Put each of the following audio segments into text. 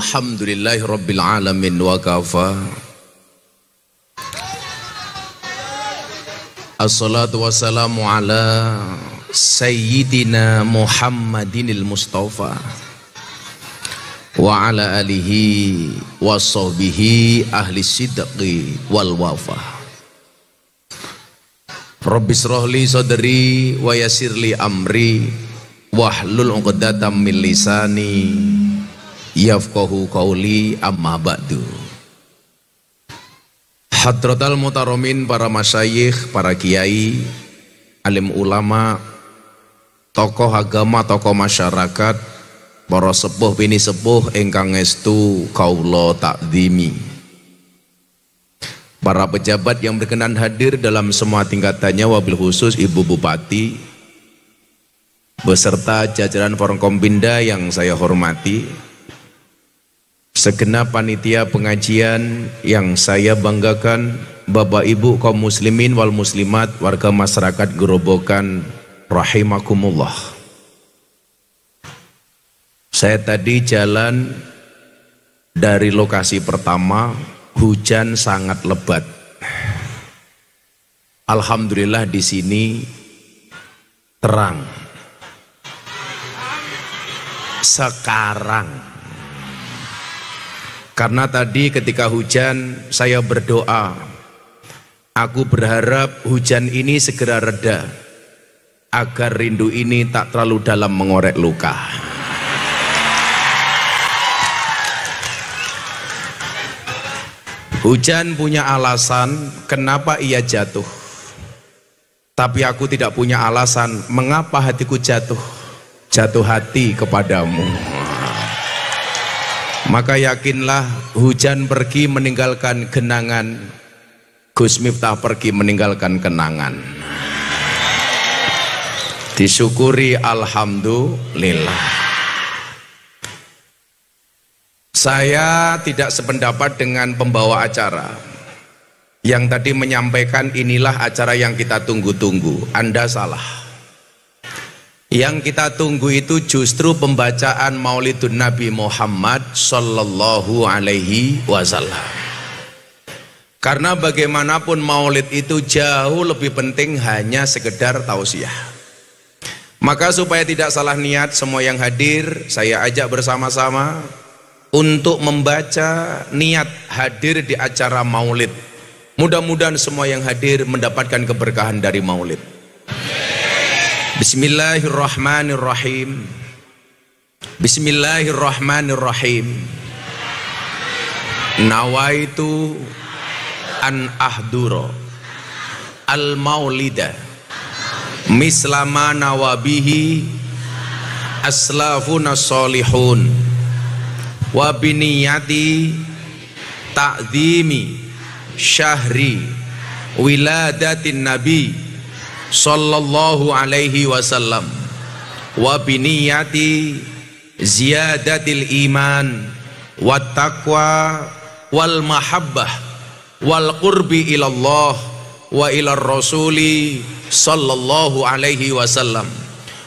Alhamdulillahi Rabbil Alamin wa kafa. Assalatu wassalamu ala Sayyidina Muhammadinil Mustafa wa ala alihi wa sahbihi ahli sidqi wal wafa. Rabbi srohli sodri wa yasirli amri wahlul uqdatam min lisani yafqahu qauli amma ba'du. Hadratal mutaramin, para masyayikh, para kiai, alim ulama, tokoh agama, tokoh masyarakat, para sepuh bini sepuh ingkang estu kaula takdimi. Para pejabat yang berkenan hadir dalam semua tingkatannya, wabil khusus Ibu Bupati beserta jajaran Forkompinda yang saya hormati, segenap panitia pengajian yang saya banggakan, Bapak Ibu kaum muslimin wal muslimat warga masyarakat Grobogan rahimakumullah. Saya tadi jalan dari lokasi pertama, hujan sangat lebat. Alhamdulillah di sini terang. Sekarang. Karena tadi ketika hujan saya berdoa, aku berharap hujan ini segera reda agar rindu ini tak terlalu dalam mengorek luka. Hujan punya alasan kenapa ia jatuh, tapi aku tidak punya alasan mengapa hatiku jatuh hati kepadamu. Maka yakinlah, hujan pergi meninggalkan genangan, Gus Miftah pergi meninggalkan kenangan. Disyukuri, alhamdulillah. Saya tidak sependapat dengan pembawa acara yang tadi menyampaikan inilah acara yang kita tunggu-tunggu. Anda salah. Yang kita tunggu itu justru pembacaan Maulidun Nabi Muhammad Sallallahu Alaihi Wasallam. Karena bagaimanapun Maulid itu jauh lebih penting hanya sekedar tausiah. Maka supaya tidak salah niat semua yang hadir, saya ajak bersama-sama untuk membaca niat hadir di acara maulid. Mudah-mudahan semua yang hadir mendapatkan keberkahan dari maulid. Bismillahirrahmanirrahim. Bismillahirrahmanirrahim. Nawaitu an ahdura al maulida mislama nawabihi aslafuna solihun wa biniyati ta'zimi syahri wiladatin nabi sallallahu alaihi wasallam wa biniyati ziyadatil iman wat taqwa wal mahabbah wal qurbi ilallah wa ilar rasuli sallallahu alaihi wasallam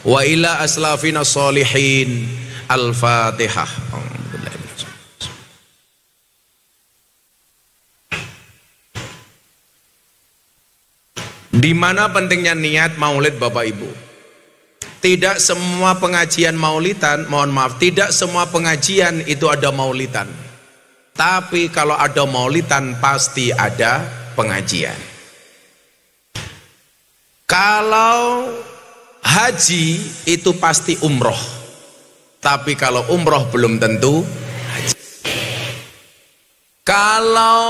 wa ila aslafina sholihin. Al-Fatihah. Di mana pentingnya niat maulid, Bapak Ibu? Tidak semua pengajian maulidan, mohon maaf, tidak semua pengajian itu ada maulidan. Tapi kalau ada maulidan pasti ada pengajian. Kalau haji itu pasti umroh. Tapi kalau umroh belum tentu haji. Kalau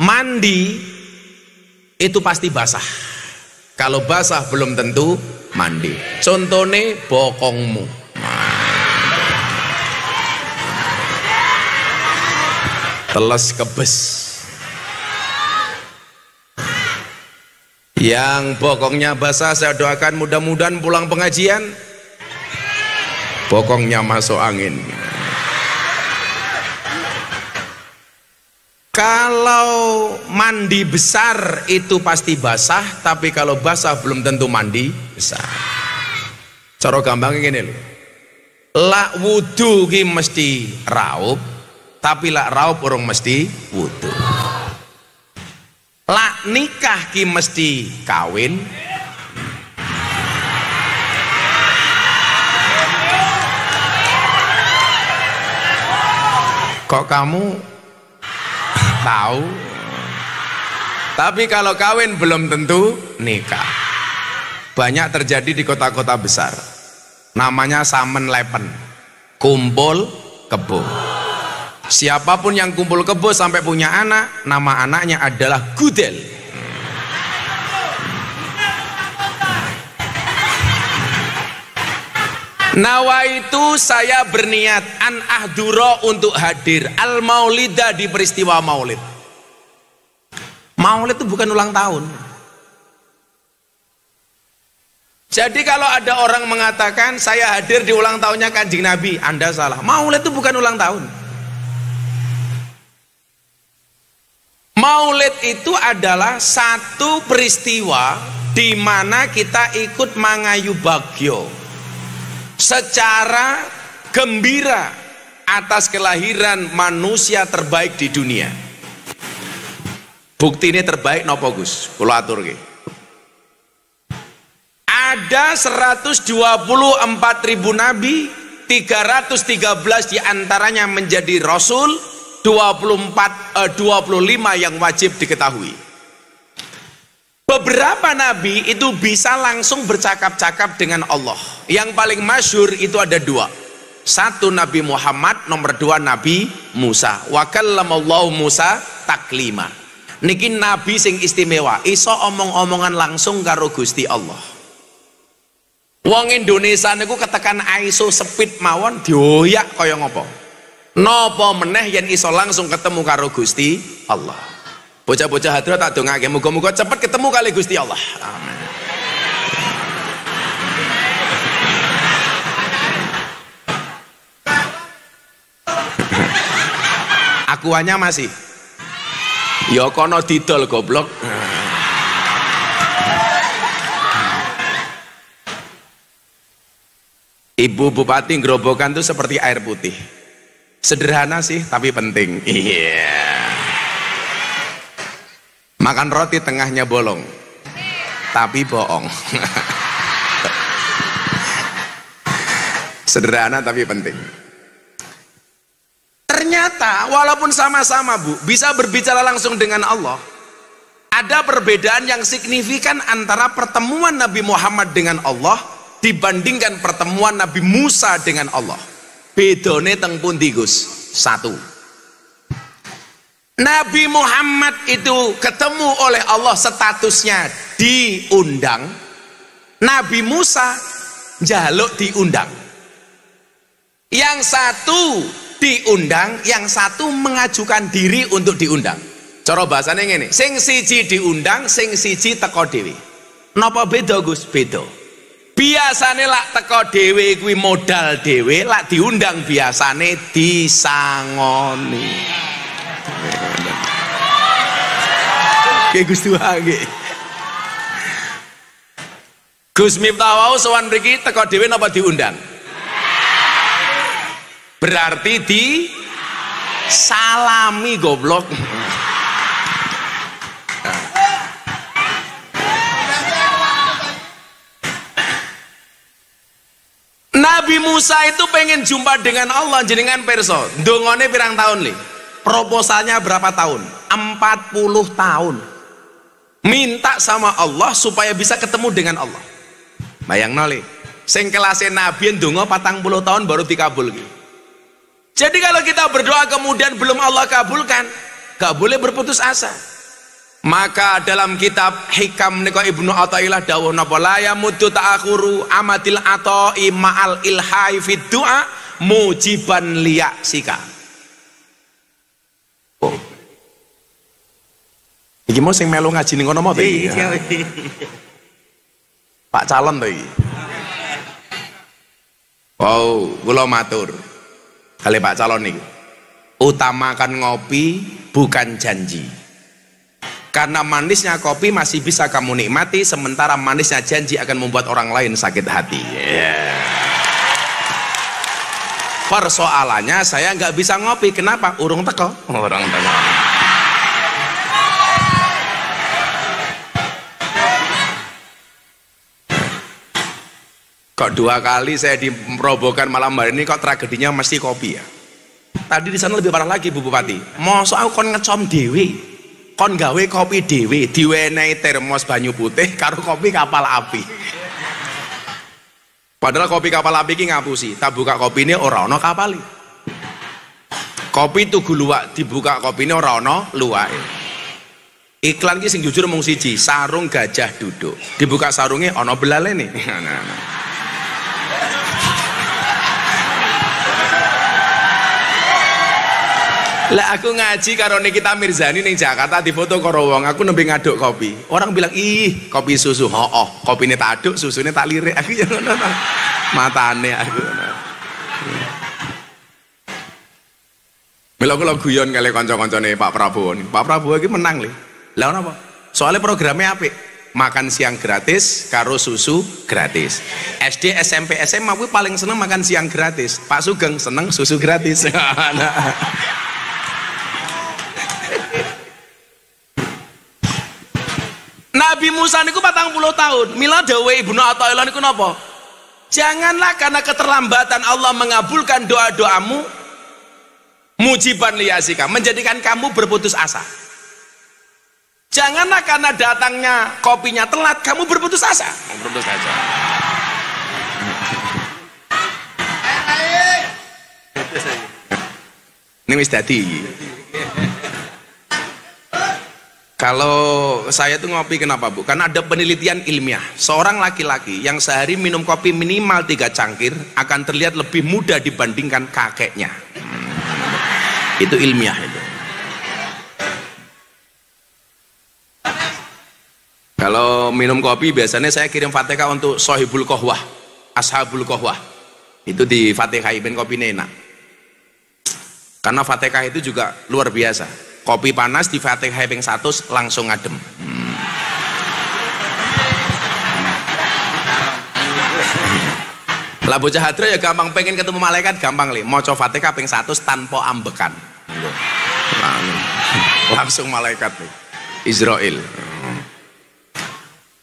mandi itu pasti basah. Kalau basah belum tentu mandi. Contohnya bokongmu. Teles kebes. Yang bokongnya basah saya doakan mudah-mudahan pulang pengajian bokongnya masuk angin. Kalau mandi besar itu pasti basah, tapi kalau basah belum tentu mandi besar. Cara gampangnya gini loh. lak wudu ki mesti raup, tapi lak raup urung mesti wudu. Lak nikah ki mesti kawin, kok kamu tahu? Tapi kalau kawin belum tentu nikah. Banyak terjadi di kota-kota besar, namanya samen lepen, kumpul kebo. Siapapun yang kumpul kebo sampai punya anak, nama anaknya adalah Gudel. Nawaitu, saya berniat, an ahduro, untuk hadir, al maulida, di peristiwa maulid. Maulid itu bukan ulang tahun. Jadi kalau ada orang mengatakan saya hadir di ulang tahunnya Kanjeng Nabi, Anda salah. Maulid itu bukan ulang tahun. Maulid itu adalah satu peristiwa di mana kita ikut mangayu bagyo secara gembira atas kelahiran manusia terbaik di dunia. Bukti ini terbaik nopo Gus, kula aturke. Ada 124.000 nabi, 313 diantaranya menjadi rasul, 25 yang wajib diketahui. Beberapa nabi itu bisa langsung bercakap-cakap dengan Allah. Yang paling masyhur itu ada dua. Satu Nabi Muhammad, nomor 2 Nabi Musa. Wa kallamallahu Musa taklima. Niki nabi sing istimewa, iso omong-omongan langsung karo Gusti Allah. Wong Indonesia niku ketekan ISO speed mawon dioyak kaya ngopo. Nopo meneh yen iso langsung ketemu karo Gusti Allah. Bocah-bocah hadirat tak dongake, muga-muga cepet ketemu kali Gusti Allah. Amin. Akuannya masih. Ya kono didol goblok. Ibu Bupati Grobogan itu seperti air putih. Sederhana sih tapi penting. Iya. Yeah. Makan roti tengahnya bolong, tapi bohong. Sederhana tapi penting. Ternyata walaupun sama-sama Bu, bisa berbicara langsung dengan Allah, ada perbedaan yang signifikan antara pertemuan Nabi Muhammad dengan Allah dibandingkan pertemuan Nabi Musa dengan Allah. Bedone teng pundi Gus? 1. Nabi Muhammad itu ketemu oleh Allah, statusnya diundang. Nabi Musa njaluk diundang. Yang satu diundang, yang satu mengajukan diri untuk diundang. Cara bahasane ngene, sing siji diundang, sing siji teko dhewe. Napa beda Gus? Beda. Biasane lak teko dhewe kuwi modal dhewe, lak diundang biasane disangoni. Oke Gusti wae. Gus Miftah wau sowan mriki teko dhewe napa diundang? Berarti di salami goblok. Nabi Musa itu pengen jumpa dengan Allah, jenengan pirsa. Ndongone pirang tahun li? Proposalnya berapa tahun? 40 tahun minta sama Allah supaya bisa ketemu dengan Allah. Bayangno le, sing kelase nabi ndonga 40 tahun baru dikabul. Jadi kalau kita berdoa kemudian belum Allah kabulkan, gak boleh berputus asa. Maka dalam kitab Hikam nika Ibnu Athaillah dawuh napa la yamuddu ta'akhuru amatil ata'i ma'al ilhai fid du'a mujiban liyaksika. Oh. Iki mau sing melu ngaji ning kono apa iki? Pak calon to iki. Wow, kula matur. Kali Pak calon niku. Utamakan ngopi bukan janji. Karena manisnya kopi masih bisa kamu nikmati, sementara manisnya janji akan membuat orang lain sakit hati. Yeah. Persoalannya saya nggak bisa ngopi. Kenapa? Urung teko. Orang teko. Kok dua kali saya diprobokan malam hari ini kok tragedinya mesti kopi ya? Tadi di sana lebih parah lagi Bu Bupati. Mosok aku kon ngecom dewi, kon gawe kopi dewi, diwenei termos banyu putih karo kopi kapal api. Padahal kopi kapal api ki ngapusi, tak buka kopi ini ora ono kapali. Kopi Tugu Luwak dibuka kopi ini ora ono luwake. Iklan ki sing jujur mung siji, sarung gajah duduk. Dibuka sarungnya ono belalene. Lah aku ngaji karo Nikita Mirzani ning Jakarta, difoto karo wong, aku nembe ngaduk kopi. Orang bilang, "Ih, kopi susu." Hooh, kopine tak aduk, susune tak lirik. Aku ya ngono ta. Matane aku. Mila kula guyon kali kanca-kancane Pak Prabowo. Pak Prabowo iki menang le. Lah napa? Soale programe apik. Makan siang gratis karo susu gratis. SD, SMP, SMA kuwi paling seneng makan siang gratis. Pak Sugeng seneng susu gratis. Nabi Musa niku 40 tahun. Mila dawe Ibnu Athaillah niku napa? Janganlah karena keterlambatan Allah mengabulkan doa-doamu, mujiban liyasika, menjadikan kamu berputus asa. Janganlah karena datangnya kopinya telat kamu berputus asa. Berputus asa. Ini wis dadi. Kalau saya tuh ngopi kenapa Bu? Karena ada penelitian ilmiah, seorang laki-laki yang sehari minum kopi minimal 3 cangkir akan terlihat lebih muda dibandingkan kakeknya. Itu ilmiah itu. Kalau minum kopi biasanya saya kirim Fatihah untuk Sohibul Kohwah, Ashabul Kohwah. Itu di Fatihah Ibn kopi enak. Karena Fatihah itu juga luar biasa. Kopi panas di Fatihah ping 100 langsung adem. Lah bocah hadra ya gampang, pengen ketemu malaikat gampang le. Maca Fatihah ping 100 tanpa ambekan. Langsung malaikat le. Israel.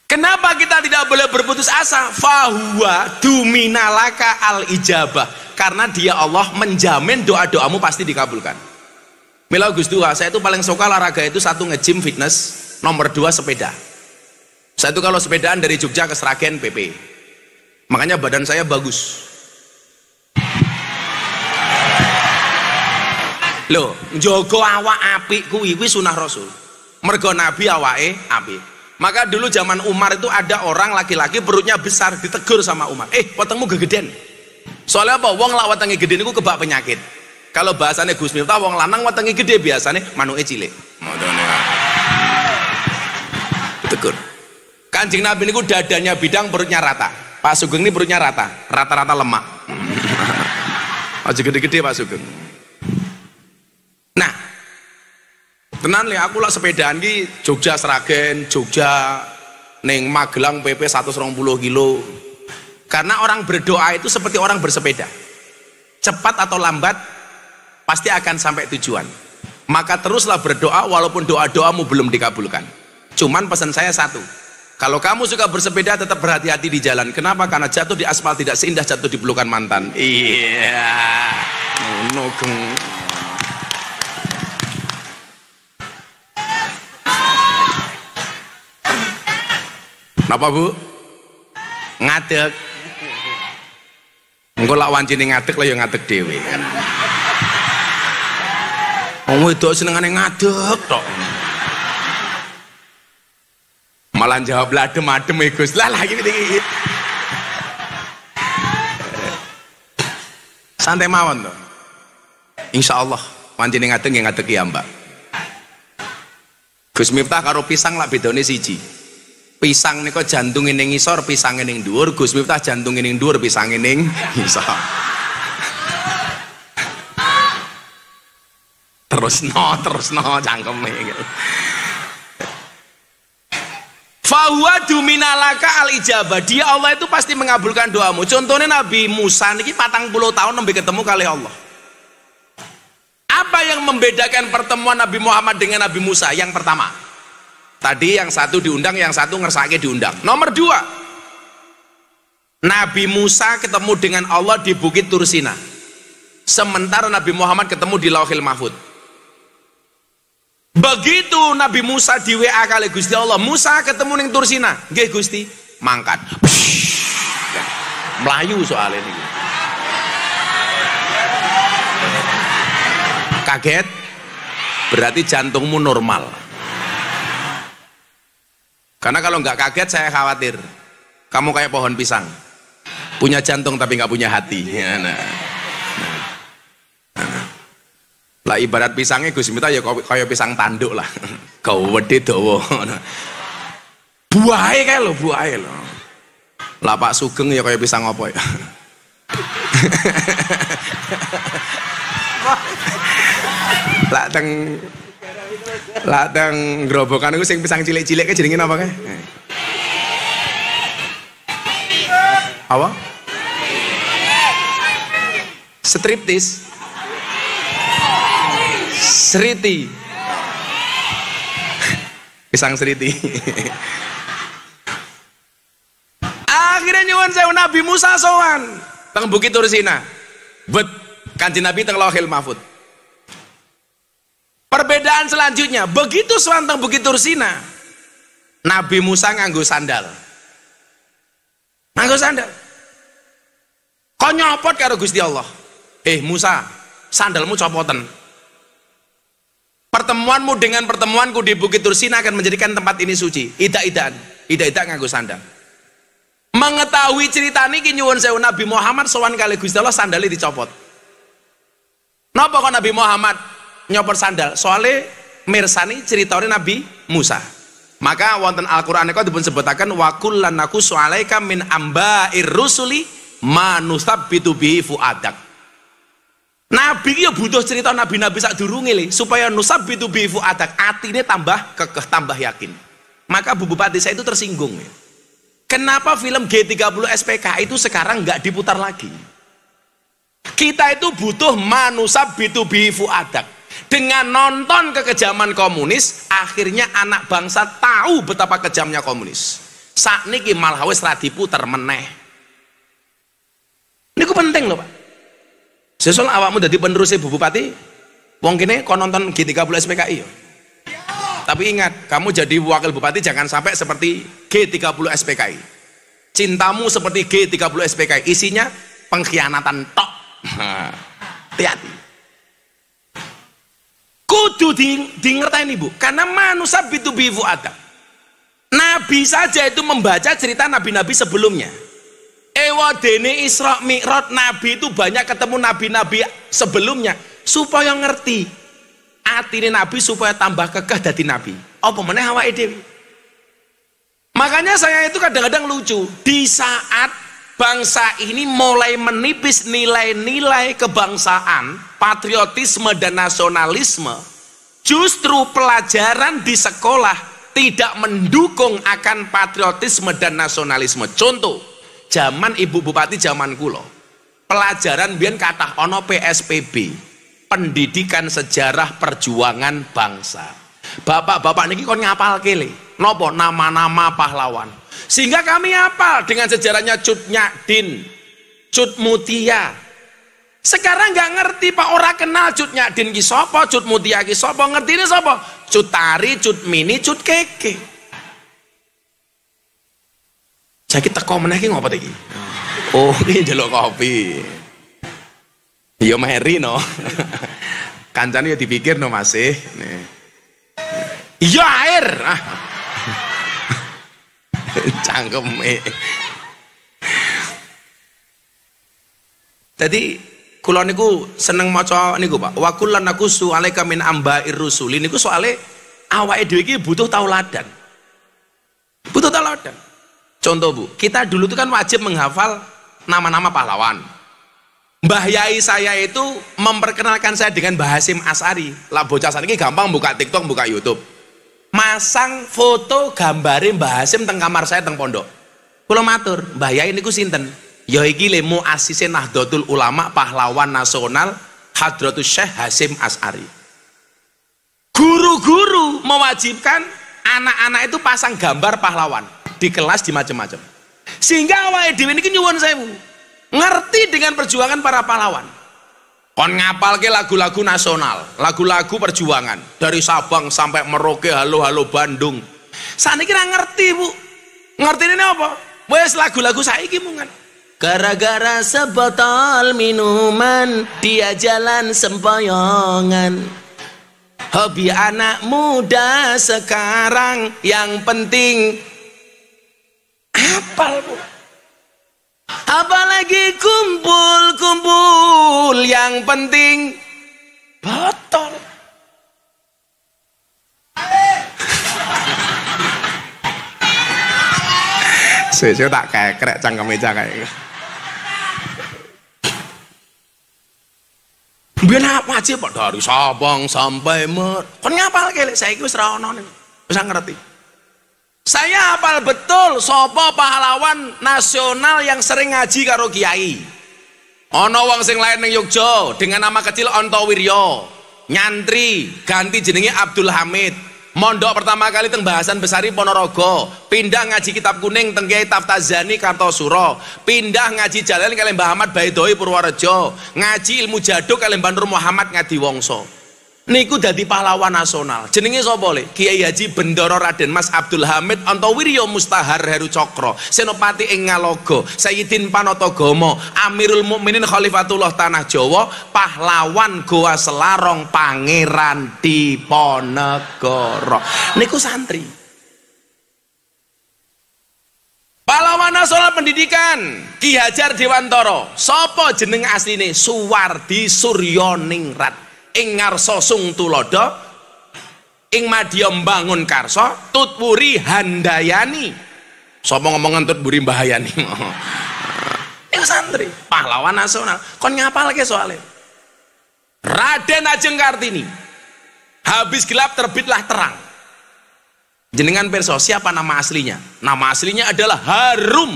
Kenapa kita tidak boleh berputus asa? Fahuwa duminalaka al-ijabah. Karena dia Allah menjamin doa-doamu pasti dikabulkan. Mila Gus Dua, saya itu paling suka olahraga itu 1 nge-gym fitness, nomor 2 sepeda. Saya itu kalau sepedaan dari Yogya ke Sragen PP. Makanya badan saya bagus. Loh, njogo awak apik kuwi kuwi sunah Rasul. Mergo Nabi awake apik. Maka dulu zaman Umar itu ada orang laki-laki perutnya besar ditegur sama Umar. "Eh, potongmu gegeden." Soalnya apa? Wong lak wetenge gedhe niku kebak penyakit. Kalau bahasanya Gus Miftah, wong lanang wetenge gede biasanya manuke cilik. Tegur. Kanjeng Nabi niku dadanya bidang, perutnya rata. Pak Sugeng ini perutnya rata, rata-rata lemak. Aja gede-gede Pak Sugeng. Nah, tenan le aku lak sepedaan ki Jogja Sragen, Jogja ning Magelang PP 120 kilo. Karena orang berdoa itu seperti orang bersepeda. Cepat atau lambat pasti akan sampai tujuan. Maka teruslah berdoa walaupun doa-doamu belum dikabulkan. Cuman pesan saya 1. Kalau kamu suka bersepeda tetap berhati-hati di jalan. Kenapa? Karena jatuh di aspal tidak seindah jatuh di pelukan mantan. Iya. Napa Bu? Ngadeg. Engko lak wancine ngadeg lah ya ngadeg dhewe. Wong wedok senengane ngadeg tok. Malah jawab ladem-adem e Gus. Lah lagi iki. Santai mawon to. Insyaallah pancene ngadeg nggih ngadeg ya Mbak. Gus Miftah karo pisang lak bedane 1. Pisang nika jantunge ning ngisor, pisange ning dhuwur. Gus Miftah jantunge ning dhuwur, pisange ning ngisor. Terus no cangkeme. Fahuwadu minalaka al-ijabah. Dia Allah itu pasti mengabulkan doamu. Contohnya Nabi Musa niki 40 tahun nembe ketemu kali Allah. Apa yang membedakan pertemuan Nabi Muhammad dengan Nabi Musa? Yang pertama, tadi yang satu diundang, yang satu ngersake diundang. Nomor 2, Nabi Musa ketemu dengan Allah di Bukit Tur Sina, sementara Nabi Muhammad ketemu di Lauhil Mahfud. Begitu Nabi Musa di WA kali Gusti Allah, Musa ketemu ning Tur Sina, nggih Gusti, mangkat. Melayu soalnya ini. Kaget? Berarti jantungmu normal. Karena kalau nggak kaget saya khawatir kamu kayak pohon pisang, punya jantung tapi nggak punya hati. Lah ibarat pisangnya Gus Miftah ya kayak pisang tanduk lah. Gawede dawa. Buahe kae lho, buahe lho. Lah Pak Sugeng ya kayak pisang apa ya? Lah teng Grobogan iku sing pisang cilik-cilik kae jenenge apa kae? Apa? Striptis. Seriti, pisang seriti. Akhirnya nyuwun sewu Nabi Musa sowan teng Bukit Tur Sina, bet Kanjeng Nabi teng Lauhil Mahfud. Perbedaan selanjutnya, begitu sowan teng Bukit Tur Sina, Nabi Musa nganggo sandal. Nganggo sandal. Kok nyopot karo Gusti Allah? Musa, sandalmu copoten. Pertemuanmu dengan pertemuanku di Bukit Tur Sina akan menjadikan tempat ini suci. Ida-idaan nganggo sandal. Mengetahui cerita niki nyuwun sewu Nabi Muhammad sowan kali Gusti Allah sandale dicopot. Napa kok Nabi Muhammad nyopot sandal? Soale mirsani ceritane Nabi Musa. Maka wonten Al-Qur'an niku dipun sebutaken wa kullan naqussu alaika min amba'ir rusuli manusabbitu bihi fuadak. Nabi ya butuh cerita nabi-nabi sadurunge le supaya nusabbitu bi fuadak, atine tambah kekeh, tambah yakin. Maka Bu Bupati saya itu tersinggung. Kenapa film G30 SPKI itu sekarang nggak diputar lagi? Kita itu butuh manusabbitu bi fuadak. Dengan nonton kekejaman komunis, akhirnya anak bangsa tahu betapa kejamnya komunis. Sakniki malah wis ra diputer meneh. Niku penting lho, Pak. Sesul awakmu jadi penerusnya Bu Bupati, wong kene kau nonton G30 SPKI. Tapi ingat, kamu jadi wakil bupati jangan sampai seperti G30 SPKI. Cintamu seperti G30 SPKI, isinya pengkhianatan tok. Hati-hati. Kudu dingertain Ibu, karena manusia bitubi ibu ada. Nabi saja itu membaca cerita nabi-nabi sebelumnya. Ewa dene Isra Mi'raj, Nabi itu banyak ketemu Nabi-Nabi sebelumnya supaya ngerti atine Nabi supaya tambah kekeh dadi Nabi apa meneh awake dhewe. Makanya saya itu kadang-kadang lucu di saat bangsa ini mulai menipis nilai-nilai kebangsaan, patriotisme dan nasionalisme, justru pelajaran di sekolah tidak mendukung akan patriotisme dan nasionalisme. Contoh zaman Ibu Bupati zaman kulo, pelajaran biyen kathah ana PSPB, pendidikan sejarah perjuangan bangsa. Bapak-bapak niki kon ngapalke le napa nama-nama pahlawan. Sehingga kami hafal dengan sejarahnya Cut Nyak Dhien, Cut Mutia. Sekarang nggak ngerti Pak, ora kenal Cut Nyak Dhien ki sapa, Cut Mutia ki sapa, ngertine sapa? Cut Tari, Cut Mini, Cut Keke. Sakit teko meneh iki ngopo iki? Oh, iki njaluk kopi. Iya meheri no. Kancane ya dipikir no masih. Iya air. Cangkeme. Tadi kula niku seneng maca niku Pak. Wa kullan naqussu alaika min amba'ir rusuli niku soale awake dhewe iki butuh tauladan. Butuh tauladan. Contoh Bu, kita dulu itu kan wajib menghafal nama-nama pahlawan. Mbah Yai saya itu memperkenalkan saya dengan Mbah Hasyim Asy'ari. Lah bocah saniki gampang buka TikTok, buka YouTube. masang foto gambare Mbah Hasyim teng kamar saya teng pondok. Kula matur, Mbah Yai niku sinten? Ya iki le muasise Nahdlatul Ulama pahlawan nasional Hadratus Syekh Hasyim Asy'ari. Guru-guru mewajibkan anak-anak itu pasang gambar pahlawan di kelas, di macam-macam. Sehingga awake dhewe niki nyuwun sewu, ngerti dengan perjuangan para pahlawan. Kon ngapalke lagu-lagu nasional, lagu-lagu perjuangan dari Sabang sampai Merauke, halo-halo Bandung. Saniki ra ngerti, Bu. Ngertine apa? Wes lagu-lagu saiki mungan. Gara-gara sebotol minuman dia jalan sempoyongan. Hobi anak muda sekarang yang penting apal, Bu. Apalagi kumpul-kumpul yang penting botol. Saya tak kayak krek cangkem-cangkem kayak. Biar apa aja pak dari Sabang sampai Mer. Kon ngapal kelek saya itu seronon ini. Bisa ngerti. Saya hafal betul sapa pahlawan nasional yang sering ngaji karo kiai. Ana wong sing lair ning Yogja dengan nama kecil Antawirya. Nyantri ganti jenenge Abdul Hamid. Mondok pertama kali teng Bahasan Besari Ponorogo, pindah ngaji kitab kuning teng Kiai Taftazani Kartosuro, pindah ngaji jalan kali Mbah Muhammad Baidoi Purworejo, ngaji ilmu jaduk kali Mbah Nur Muhammad Ngadiwongso. Niku dadi pahlawan nasional. Jenenge sapa le? Kiai Haji Bendoro Raden Mas Abdul Hamid Antawirya Mustahar Heru Cokro, Senopati ing Ngalogo, Sayyidin Panatagomo, Amirul Mukminin Khalifatullah Tanah Jawa, pahlawan Goa Selarong Pangeran Diponegoro. Niku santri. Pahlawan nasional pendidikan Ki Hajar Dewantara. Sopo jeneng asline? Suwardi Suryaningrat. Ing ngarsa sung tulodo, ing madya mbangun karsa, Tutwuri Handayani. Sopo ngomong Tutwuri Mbahayani. Ing santri, pahlawan nasional. Kon ngapalke soalnya? Raden Ajeng Kartini. Habis gelap terbitlah terang. Jenengan pirsa siapa nama aslinya? Nama aslinya adalah Harum.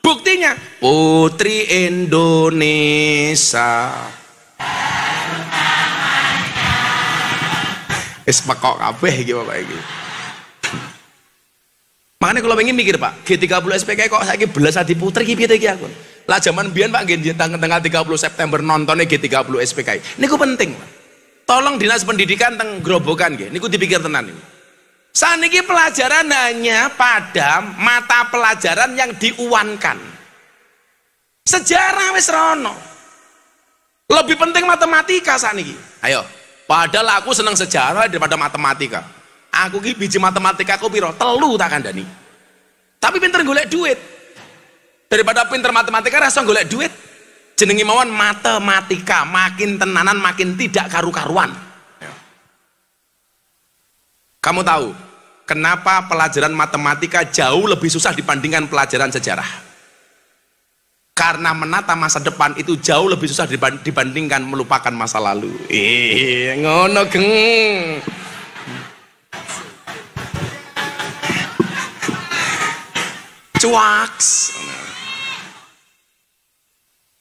Buktinya Putri Indonesia. Wis pekok kabeh iki pokoke iki. Makane kula wingi mikir, Pak, G30 SPKI kok saiki belas Adiputri iki piye iki aku. Lah jaman biyen Pak nggih tanggal 30 September nontone G30 SPKI. Niku penting, Pak. Tolong Dinas Pendidikan teng Grobogan nggih, niku dipikir tenan niku. Saniki pelajaran hanya pada mata pelajaran yang diuwankan. Sejarah wis rono. Lebih penting matematika saniki. Ayo. Padahal aku seneng sejarah daripada matematika. Aku ki biji matematika aku piro? 3 tak kandani. Tapi pinter golek duit. Daripada pinter matematika rasa golek duit. Jenenge mawon matematika, makin tenanan makin tidak karu-karuan. Kamu tahu kenapa pelajaran matematika jauh lebih susah dibandingkan pelajaran sejarah? Karena menata masa depan itu jauh lebih susah dibandingkan melupakan masa lalu. Ngono geng. Cuaks.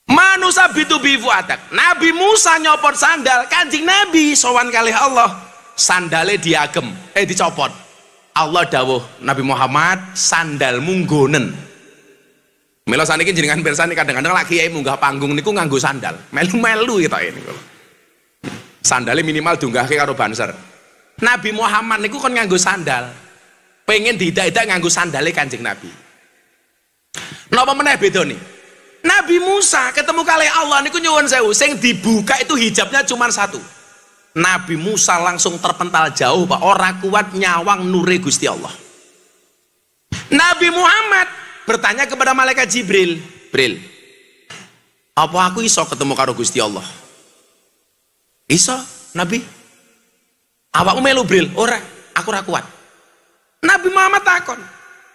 Manusa bitubi fuadak. Nabi Musa nyopot sandal, Kanjeng Nabi sowan kalih Allah. Sandale diagem, dicopot. Allah dawuh, Nabi Muhammad sandal munggonen. Mila saniki jenengan pirsani kadang-kadang lagi kiai munggah panggung niku nganggo sandal. Melu-melu ketoke niku. Sandale minimal diunggahke karo banser. Nabi Muhammad niku kon nganggo sandal. Pengen didak-dak nganggo sandale Kanjeng Nabi. Napa meneh bedane? Nabi Musa ketemu kali Allah niku nyuwun sewu, sing dibuka itu hijabnya cuma satu. Nabi Musa langsung terpental jauh, Pak, ora kuat nyawang nure Gusti Allah. Nabi Muhammad bertanya kepada malaikat Jibril, Bril, apa aku iso ketemu karo Gusti Allah? Iso, Nabi. Awakmu melu Bril, ora, aku ra kuat. Nabi Muhammad takon,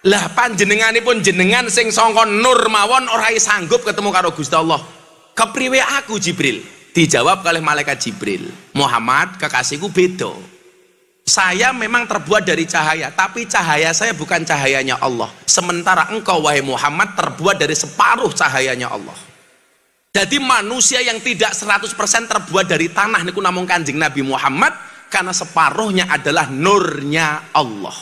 lah panjenenganipun jenengan sing sangka nur mawon ora sanggup ketemu karo Gusti Allah. Kepriwe aku Jibril? Dijawab oleh malaikat Jibril, Muhammad kekasihku beda. Saya memang terbuat dari cahaya, tapi cahaya saya bukan cahayanya Allah. Sementara engkau wahai Muhammad terbuat dari separuh cahayanya Allah. Jadi manusia yang tidak 100% terbuat dari tanah niku namung Kanjeng Nabi Muhammad, karena separuhnya adalah nurnya Allah.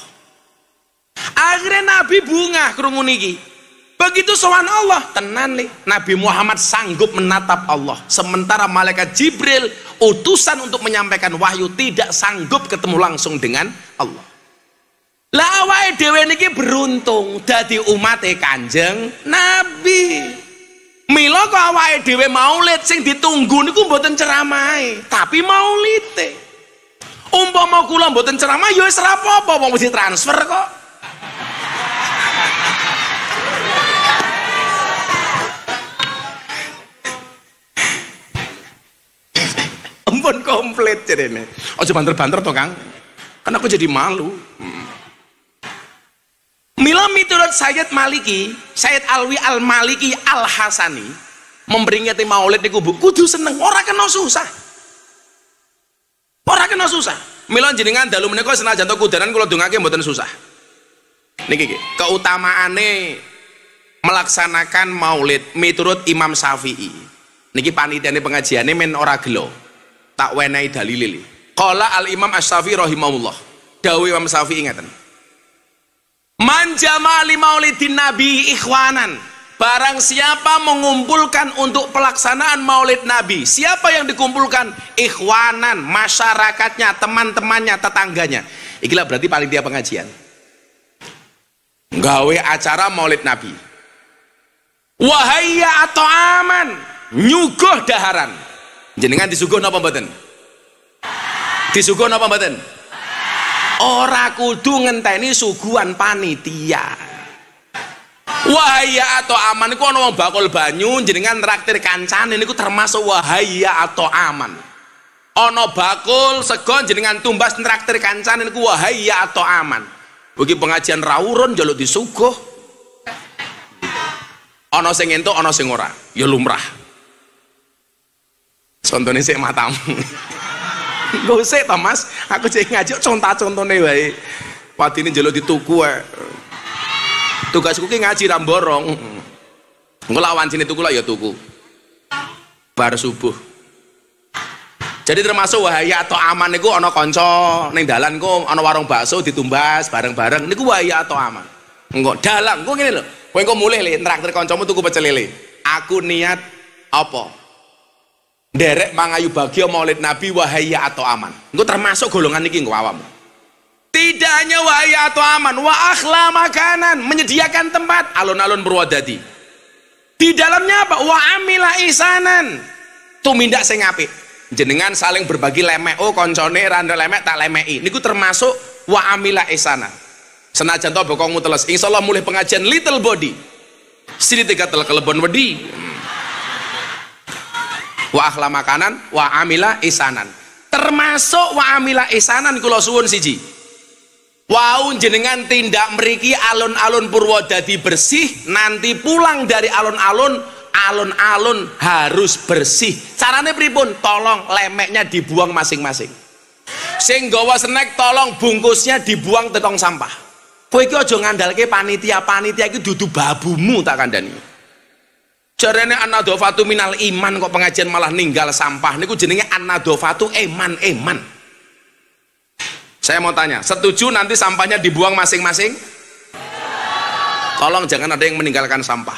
Akhirnya Nabi bunga krungu niki. Begitu sowan Allah, tenan li. Nabi Muhammad sanggup menatap Allah. Sementara malaikat Jibril utusan untuk menyampaikan wahyu tidak sanggup ketemu langsung dengan Allah. Lah awake dhewe niki beruntung dadi umate Kanjeng Nabi. Mila kok awake dhewe maulid sing ditunggu niku mboten ceramahe, tapi maulite. Umpama kula mboten ceramah ya wis ra apa-apa, wong mesti transfer kok. Ampun komplit cerene. Aja banter-banter to, Kang. Kan aku jadi malu. Mila miturut Sayyid Maliki, Sayyid Alwi Al-Maliki Al-Hasani memperingati Maulid niku kudu seneng, ora kena susah. Ora kena susah. Mila jenengan dalu menika senajan to kudanan kula dongake mboten susah. Niki iki, keutamaane melaksanakan Maulid miturut Imam Syafi'i. Niki panitiane pengajiane men ora gelo. Tak wenehi dalile. Qala al-Imam Asy-Syafi'i rahimahullah. Dawuh Imam Syafi'i ngaten. Man jama'a li maulidin nabi ikhwanan. Barang siapa mengumpulkan untuk pelaksanaan maulid nabi. Siapa yang dikumpulkan? Ikhwanan, masyarakatnya, teman-temannya, tetangganya. Ikilah berarti paling dia pengajian. Gawe acara maulid nabi. Wahaya atau aman. Nyuguh daharan. Jenengan disuguh napa mboten? Disuguh napa mboten? Ora kudu ngenteni suguhan panitia. Wahaya atau aman iku ana wong bakul banyu jenengan traktir kancane niku termasuk wahaya atau aman. Ana bakul sego jenengan tumbas traktir kancane niku wahaya atau aman. Iki pengajian ra urun njaluk disuguh. Ana sing entuk ana sing ora, ya lumrah. Contohnya sih matamu gak usah toh mas, aku jadi ngaji contoh-contohnya wae. Waktu ini jelo dituku tugasku ki ngaji ramborong aku lawan sini tuku lah ya tuku bar subuh. Jadi termasuk wahaya atau aman niku ana kanca ning dalan ku ana warung bakso ditumbas bareng-bareng niku wahaya atau aman. Engko dalang ku ngene lho, kowe engko mulih le traktir kancamu tuku pecel lele. Aku niat apa? Derek mangayu bagio maulid nabi wahaya atau aman. Engko termasuk golongan niki engko awam. Tidak hanya wahaya atau aman, wa akhla makanan, menyediakan tempat alun-alun Purwodadi. Di dalamnya apa? Wa amila ihsanan. Tumindak sing apik. Jenengan saling berbagi lemek, oh koncone randel lemek tak lemeki. Niku termasuk wa amila ihsanan. Senajan to bokongmu teles, insyaallah mulih pengajian little body. Sini tiga tel kelebon wedi. Wa akhla makanan wa amila ihsanan. Termasuk wa amila ihsanan kula suwun siji. Wau jenengan tindak mriki alun-alun Purwodadi bersih, nanti pulang dari alun-alun, alun-alun harus bersih. Carane pripun? Tolong lemeknya dibuang masing-masing. Sing nggawa snack tolong bungkusnya dibuang teng sampah. Kowe iki aja ngandalke panitia, panitia iki dudu babumu tak kandhani. Jarene annadzafatu minal iman kok pengajian malah ninggal sampah niku jenenge annadzafatu iman. Saya mau tanya, setuju nanti sampahnya dibuang masing-masing? Tolong jangan ada yang meninggalkan sampah.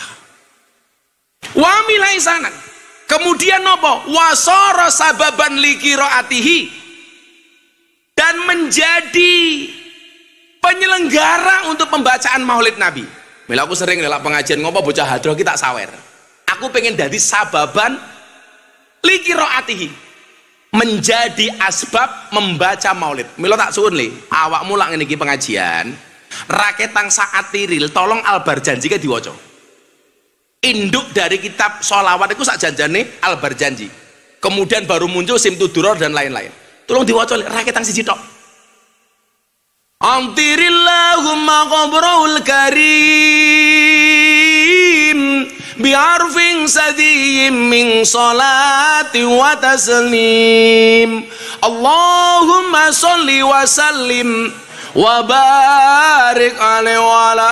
Wa milai sanan. Kemudian nopo? Wasara sababan liqiraatihi. Dan menjadi penyelenggara untuk pembacaan Maulid Nabi. Mila aku sering lelak pengajian ngopo bocah hadroh ki tak sawer. Aku pengen jadi sababan liqiraatihi, menjadi asbab membaca maulid. Milo tak suun li, awakmu lak ngene iki pengajian raketang saat tiril tolong Albarjanji ke diwaca. Induk dari kitab sholawat itu sak janjane Albarjanji, kemudian baru muncul Simtuduror dan lain-lain. Tolong diwaca raketang siji tok. Antirillahumma qabrul karim bi'arfin sadiyim min salati wa taslim. Allahumma sholli wa sallim wa barik alaihi wa ala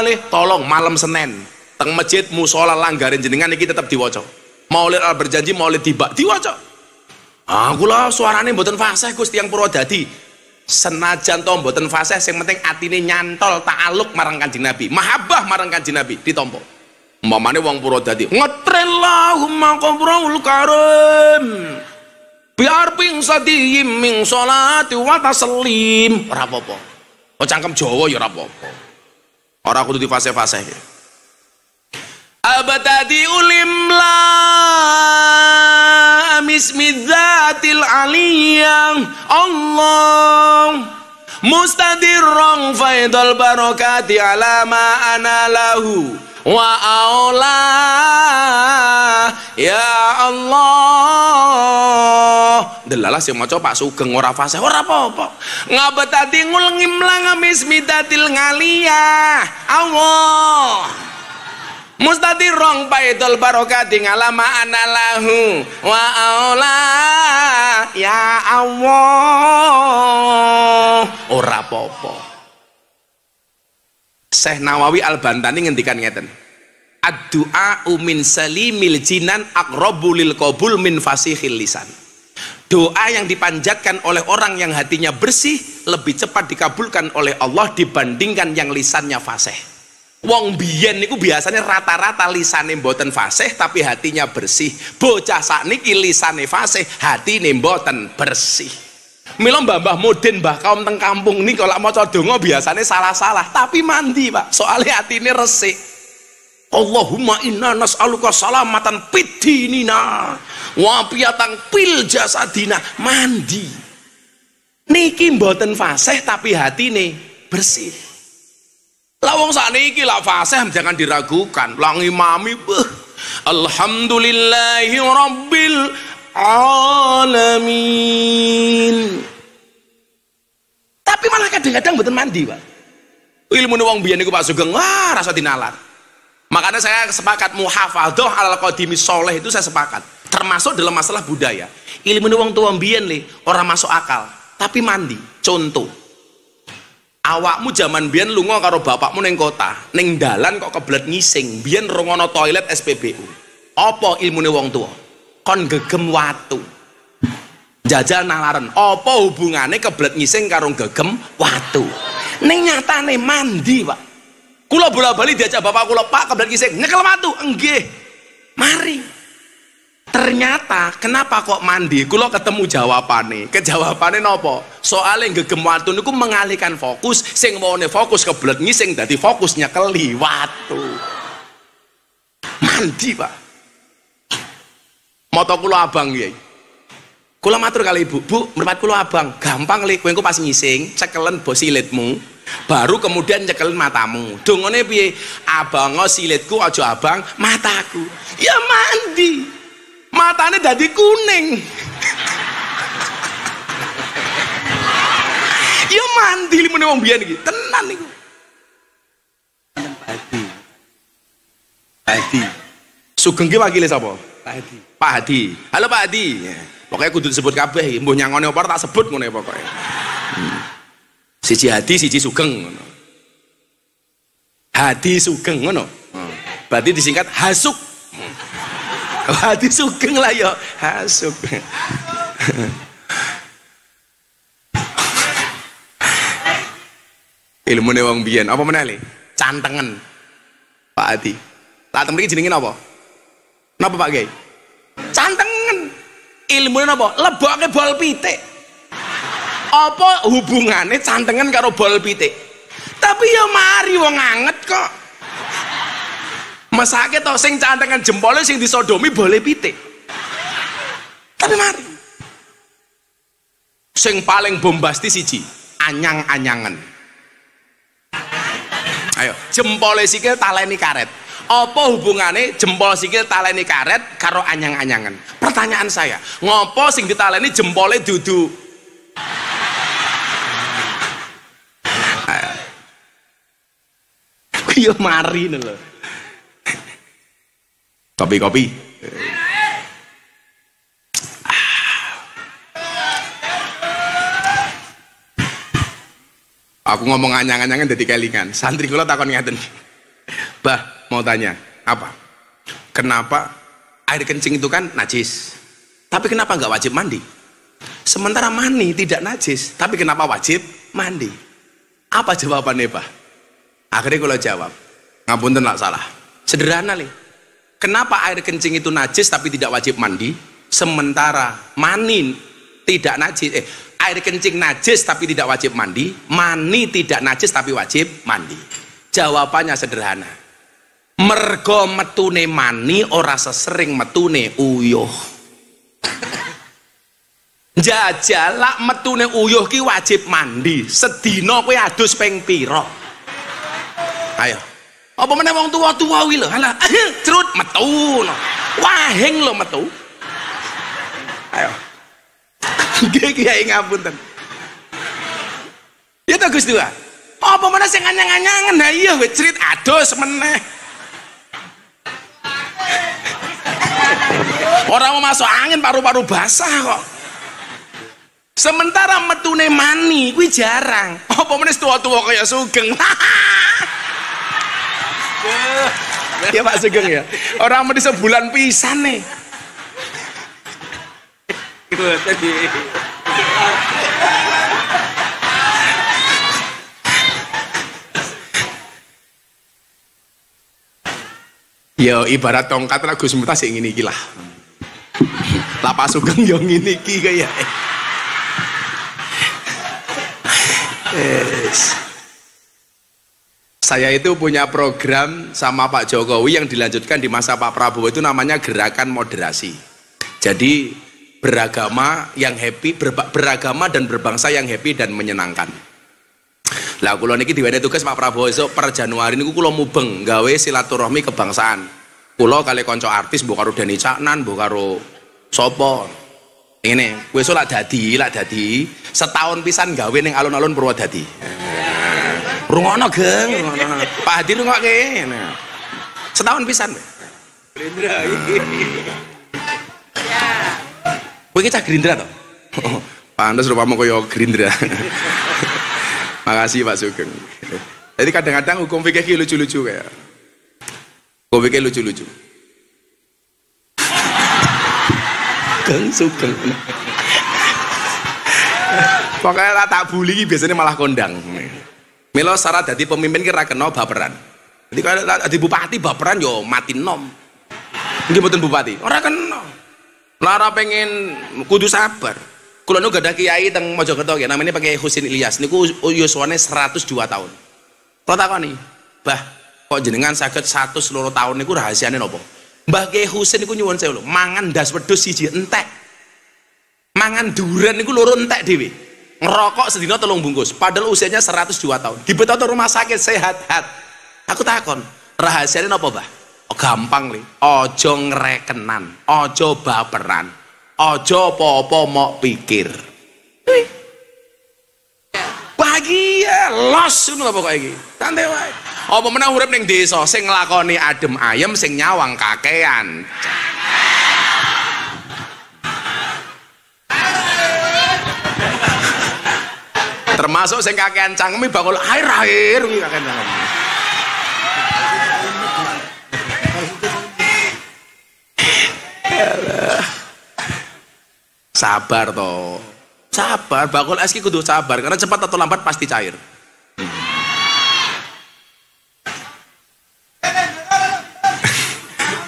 alihi. Tolong malam Senin teng masjid musola langgarin jenengan iki tetep diwaca. Maulid Albarjanji, maulid tiba diwaca. Ah kula suarane mboten fasih Gus tiyang Purwodadi. Senajan to mboten fasih sing penting atine nyantol ta'aluk marang Kanjeng Nabi, mahabbah marang Kanjeng Nabi ditampa. Umpamane wong Purwodadi ngetren Allahumma qabrul karim biar ping sadiyim ming salati wa taslim ora apa-apa. Oh cangkem Jawa ya ora apa-apa. Ora kudu difasih-fasih iki. Abadadi ulimla bismidzatil aliyah Allah mustadirrong faidol barokati alama anallahu wa aula ya Allah. Delalah sing maca Pak Sugeng ora fasih ora apa-apa. Ngabetati ngulngimlang bismidzatil aliyah Allah mustadirong paidul barokati ngalama anallahu wa aula ya Allah ora apa-apa. Syekh Nawawi Al-Bantani ngendikan ngeten, addu'a min salimil jinan aqrabu lil qabul min fasihil lisan. Doa yang dipanjatkan oleh orang yang hatinya bersih lebih cepat dikabulkan oleh Allah dibandingkan yang lisannya fasih. Wong biyen niku biasanya rata-rata lisane mboten fasih tapi hatinya bersih. Bocah sakniki lisane fasih, hatine mboten bersih. Mila mbah-mbah mudin mbah kaum teng kampung niki lak maca donga biasane salah-salah tapi mandi, Pak. Soale atine resik. Allahumma inna nas'aluka salamatan fid dinina wa afiyatan fil jasadina. Mandi. Niki mboten fasih tapi hatine bersih. Lawang saniki lak fasih jangan diragukan. Langi mami beh. Alhamdulillahi rabbil alamin. Tapi malah kadang-kadang mboten mandi, Pak. Ilmune wong biyen niku Pak Sugeng wah rasa dinalar. Makanya saya sepakat muhafadzah alal qadimi soleh itu saya sepakat. Termasuk dalam masalah budaya. Ilmune wong tuwa biyen le ora masuk akal, tapi mandi. Contoh awakmu zaman biyen lunga karo bapakmu ning kota, ning dalan kok kebelet ngising, biyen rungono toilet SPBU. Apa ilmune wong tua? Kon gegem watu. Jajal nalaren, apa hubungane kebelet ngising karo gegem watu? Ning nyatane mandi, Pak. Kula bola-bali diajak bapak kula, Pak kebelet ngising, nyekel watu. Nggih. Mari. Ternyata kenapa kok mandi? Kulo ketemu jawabane. Kejawabane napa? Soale gegem watu niku mengalihkan fokus, sing maune fokus kebelet ngising dadi fokus nyekeli watu. Mandi, Pak. Mata kula abang, Kyai. Kula matur kali Ibu, Bu, mripat kula abang, gampang le kowe engko pas ngising, cekelen bos silitmu, baru kemudian nyekelen matamu. Dongone piye? Abang silitku aja abang mataku. Ya mandi. Matanya dadi kuning. Ya mandi limune wong biyen iki, tenan niku. Pak Hadi. Pak Hadi. Sugeng ki wakile sapa? Pak Hadi. Pak Hadi. Halo Pak Hadi. Pokoke kudu disebut kabeh iki, mbuh nyangone apa tak sebut ngene pokoke. Siji Hadi, siji Sugeng ngono. Hadi Sugeng ngono. Berarti disingkat Hasuk. Hadi Sugeng lah ya Hasuk. Ilmu ne wong biyen apa meneh le? Cantengen. Pak Hadi. Lah tembe iki jenenge napa? Napa Pak Kyai? Cantengen. Ilmune napa? Lebokke bol pitik. Apa hubungane cantengen karo bol pitik? Tapi ya mari wong anget kok. Mesake to sing cantengan jempolnya sing disodomi boleh pitik. Tapi mari. Sing paling bombastis siji, anyang-anyangan. Ayo, jempolnya sikil taleni karet. Apa hubungannya jempol sikil taleni karet karo anyang-anyangan? Pertanyaan saya, ngopo sing ditaleni jempolnya dudu? Yo mari lho. Topi kopi. Aku ngomong anyang-anyangan jadi kelingan. Santri kula takon ngaten. Bah, mau tanya, apa? Kenapa air kencing itu kan najis? Tapi kenapa nggak wajib mandi? Sementara mani tidak najis, tapi kenapa wajib mandi? Apa jawabannya, Pak? Akhirnya kula jawab, ngapunten lak salah. Sederhana nih. Kenapa air kencing itu najis tapi tidak wajib mandi? Sementara mani tidak najis, air kencing najis tapi tidak wajib mandi, mani tidak najis tapi wajib mandi. Jawabannya sederhana, mergo metune mani ora sesering metune uyuh. Jajalak metune uyuh ki wajib mandi, sedina kowe adus ping pira? Ayo, apa meneh wong tuwa-tuwa kuwi lho, halah crut metu no. Wahing lho metu. Ayo. Nggih Kyai ngapunten. Ya ta Gusti wa. Apa meneh sing anyang-anyangen? Ha iya wis crit adus meneh. Ora mau masuk angin paru-paru basah kok. Sementara metune mani kuwi jarang. Apa meneh tuwa-tuwa kaya Sugeng. Ya Pak Sugeng ya. Ora mesti sebulan pisan nih. Yo ibarat tongkat lah Gus Miftah sing ngene iki lah. Lah Pak Sugeng yo ngene iki kaya. Saya itu punya program sama Pak Jokowi yang dilanjutkan di masa Pak Prabowo, itu namanya gerakan moderasi. Jadi beragama yang happy, beragama dan berbangsa yang happy dan menyenangkan. Lah kula niki diwenehi tugas Pak Prabowo esuk per Januari niku kula mubeng gawe silaturahmi kebangsaan. Kula kali kanca artis mbok karo Deni Caknan, mbok karo sapa. Ngene, kuwi esuk lak dadi setahun pisan gawe ning alun-alun Purwodadi. Rungono, Geng. Pak Hadi rungokke. Setahun pisan. Lendra iki. Kowe iki cah Gerindra to? Pantes rupamu kaya Gerindra. Makasih Pak Sugeng. Jadi kadang-kadang hukum fikih iki lucu-lucu kayak. Hukum fikih lucu-lucu. Kang Sugeng. Pokoke ra tak bully biasanya malah kondang. Mila syarat dadi pemimpin ki ra kena baperan. Jadi kalau dadi bupati baperan yo mati nom. Nggih mboten bupati, ora kena. Lara pengen kudu sabar. Kula nu gadah kiai teng Mojokerto ya, namanya pakai Husin Ilyas. Niku yuswane 102 tahun. Kula takoni, "Bah, kok jenengan saged 102 tahun niku rahasiane napa?" Mbah Kiai Husin niku nyuwun sewu lho, mangan ndas wedhus siji entek. Mangan duren niku loro entek dhewe. Ngerokok sedina 3 bungkus, padahal usianya 102 tahun. Dibetoto rumah sakit sehat-sehat. Aku takon, rahasiane napa, Bah? Gampang li, ojo ngrekenan, ojo baperan, ojo popo mau pikir. Bahagia, los itu pokoknya ini. Santai wae. Apa meneh urip ning desa sing nglakoni adem ayem sing nyawang kakean. Termasuk sing kakean cangkeme bakul air-air kuwi kakean cangkeme. Sabar toh, sabar, bakul es ki kudu sabar karena cepat atau lambat pasti cair.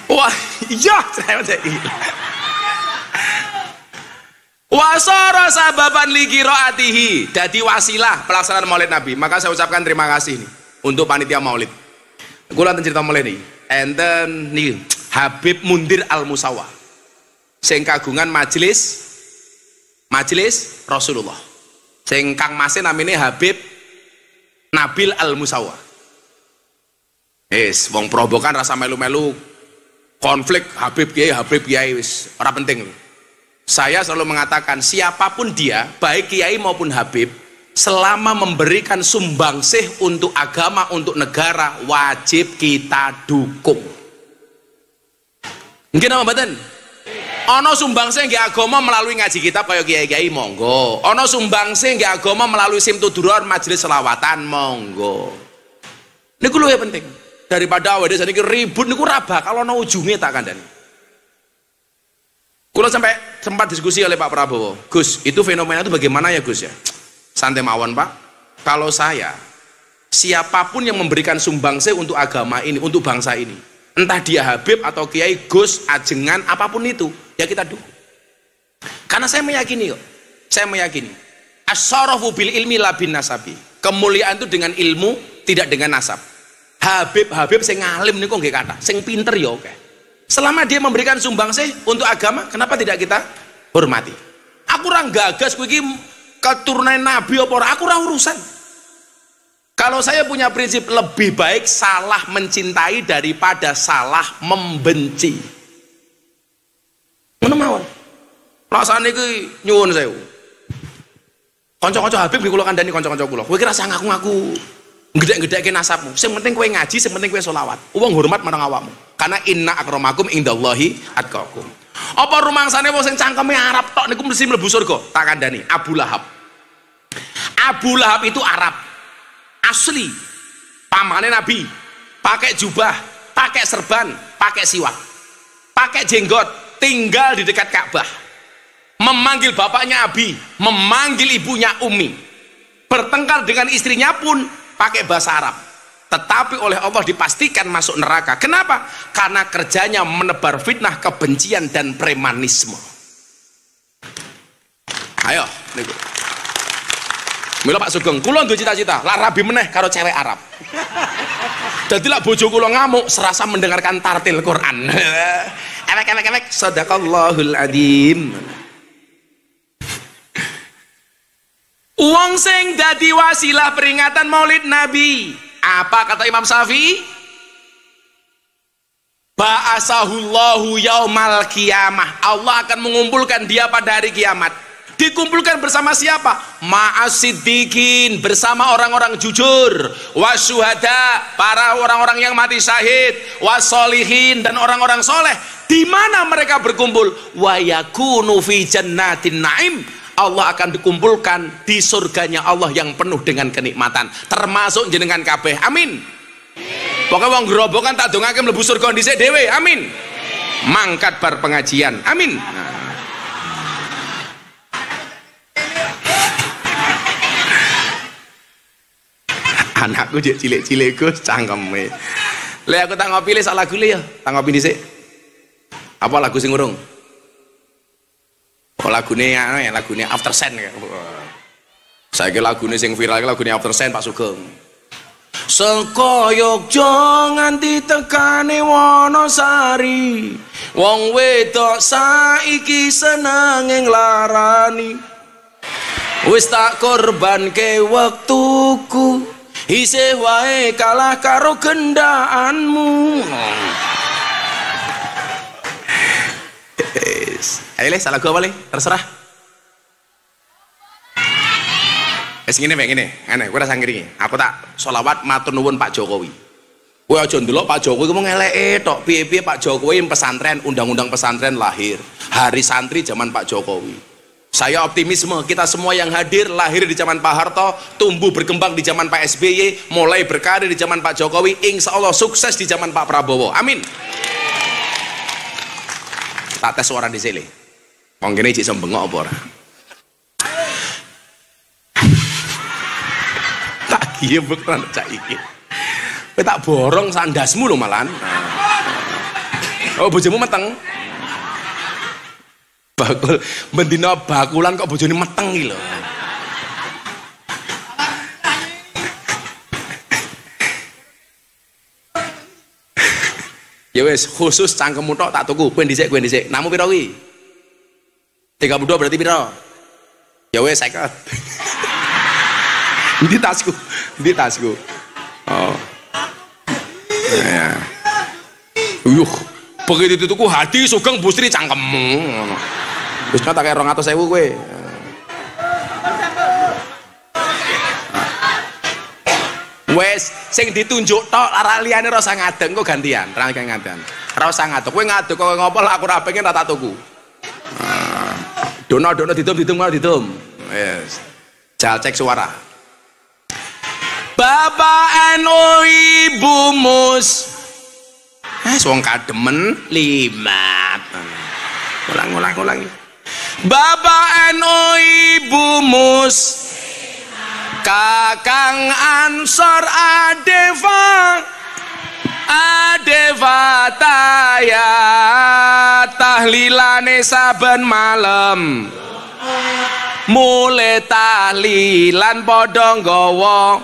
Wah iya wasara sababan ligiroatihi, jadi wasilah pelaksanaan maulid nabi. Maka saya ucapkan terima kasih nih untuk panitia maulid. Gue lantan cerita mulai nih enten nih Habib Mundir Al-Musawa sing kagungan majelis Rasulullah, sing kang mase namine Habib Nabil Al-Musawa. Yes, wong Grobogan rasa melu-melu konflik Habib Kiai wis ora penting. Saya selalu mengatakan siapapun dia, baik Kiai maupun Habib, selama memberikan sumbangsih untuk agama, untuk negara, wajib kita dukung. Nggih napa mboten? Ana sumbangse nggih agama melalui ngaji kitab kaya kiai-kiai monggo. Ana sumbangse nggih agama melalui simtudurar majelis selawatan monggo. Niku luwih penting daripada awake dhewe saniki ribut niku ora bakal ana ujunge tak kandhani. Kula sampai sempat diskusi oleh Pak Prabowo, Gus, itu fenomena itu bagaimana ya Gus ya? Santai mawon Pak, kalau saya siapapun yang memberikan sumbangse untuk agama ini, untuk bangsa ini, entah dia Habib atau Kiai, Gus, Ajengan, apapun itu, ya kita dukung. Karena saya meyakini kok, saya meyakini as-sharafu bil ilmi labin nasabi, kemuliaan itu dengan ilmu, tidak dengan nasab. Habib sing alim niku nggih kathah, sing pinter ya oke. Selama dia memberikan sumbangsih untuk agama, kenapa tidak kita hormati? Aku ora gagas kowe iki keturunan nabi apa ora, aku ora urusan. Kalau saya punya prinsip lebih baik salah mencintai daripada salah membenci. Ngono mawon. Rasane iki nyuwun sewu. Kanca-kanca Habib iki kula kandhani kanca-kanca kula. Kowe iki rasa ngaku-ngaku gedek-gedekke nasabmu. Sing penting kowe ngaji, sing penting kowe selawat. Wong hormat marang awakmu. Karena inna akramakum indallahi atqakum. Apa rumangsane wong sing cangkeme Arab tok niku mesti mlebu surga? Tak kandhani Abu Lahab. Abu Lahab itu Arab asli, pamane Nabi, pakai jubah, pakai serban, pakai siwak, pakai jenggot, tinggal di dekat Ka'bah, memanggil bapaknya Abi, memanggil ibunya Ummi, bertengkar dengan istrinya pun pakai bahasa Arab. Tetapi oleh Allah dipastikan masuk neraka. Kenapa? Karena kerjanya menebar fitnah, kebencian, dan premanisme. Ayo niku. Mila Pak Sugeng, kula nduwe cita-cita lah rabi meneh karo cewek Arab. Dadi lak bojo kula ngamuk serasa mendengarkan tartil Quran. Elek-elek sadaqallahul adzim. Wong sing dadi wasilah peringatan Maulid Nabi. Apa kata Imam Syafi'i? Ba'asahullahu yaumal qiyamah. Allah akan mengumpulkan dia pada hari kiamat. Dikumpulkan bersama siapa? Ma'asiddiqin, bersama orang-orang jujur, wasyuhada, para orang-orang yang mati syahid, wasolihin, dan orang-orang soleh. Di mana mereka berkumpul? Wa yakunu fi jannatin na'im. Allah akan dikumpulkan di surganya Allah yang penuh dengan kenikmatan, termasuk jenengan kabeh. Amin. Pokoknya wong Grobogan tak dongake mlebu surga dhisik dhewe. Amin. Mangkat bar pengajian. Amin. Anakku jek cilik-cilik Gus cangkeme. Lek aku tak ngopi lek sak lagu le ya, tak ngopi dhisik. Apa lagu sing urung? Oh, lagunya after sen ya. Saya kira lagunya sing viral lagunya after sen Pak Sugeng. Sengko Yogja nganti tekane Wonosari, wong wedok saiki senenge nglarani. Wis tak korbanke wektuku, isih wae kalah karo gendaanmu. Ayo leh, salah gua boleh, terserah. Segini kayak gini, aneh, gua rasa ngeri. Aku tak sholawat matur nuwun Pak Jokowi. Gua aja dulu Pak Jokowi, gua ngelek tok piye-piye Pak Jokowi pesantren, undang-undang pesantren lahir. Hari santri zaman Pak Jokowi. Saya optimisme, kita semua yang hadir lahir di zaman Pak Harto, tumbuh berkembang di zaman Pak SBY, mulai berkarir di zaman Pak Jokowi, insya Allah sukses di zaman Pak Prabowo. Amin. Tak tes suara di sini. Wong kene iki sembengok apa ora? Tak giyebek nang cak iki. Kowe tak borong sandasmu lho malahan. Oh bojomu meteng. Bakul mendina bakulan kok bojone meteng iki lho. Ya wis khusus cangkemmu tok tak tuku kowe dhisik. Namu pira kuwi? 32 berarti piro? Ya wes 50. Di tasku. Oh. Ya. Uyuh, begitu dituku Hadi Sugeng Busri cangkemmu ngono. Wis tak kaya 200.000 kowe. Wes sing ditunjuk tok lara liyane ora usah ngadeng kok gantian, ra kaya ngadeng. Ora usah ngaduk, kowe ngaduk kowe ngopo lak aku ora pengen tak tuku. Dono-dono didum-didum karo didum. Yes. Jal cek suara. Bapak NU Ibu Mus. Wong kademen limat. Ulang-ulang. Bapak NU Ibu Mus. Kakang Ansor Adeva Adeva Taya tahlilane saben malam mulai tahlilan podong gowo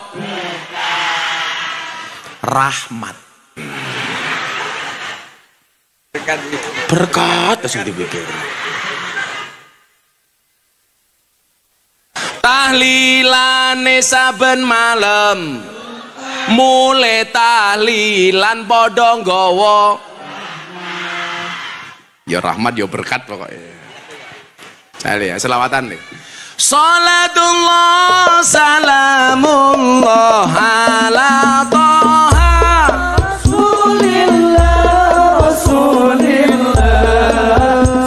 rahmat berkat sing dipikir tahlilane saben malam mulai tahlilan podong gowo ya rahmat ya berkat pokoknya saya selawatan nih salatullah salamullah ala toha rasulillah rasulillah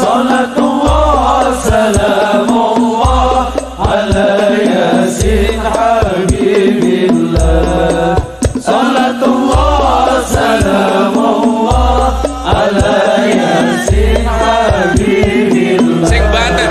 salatullah salamullah ala yasin habibillah salatullah salamullah ala yasin habibillah sing banter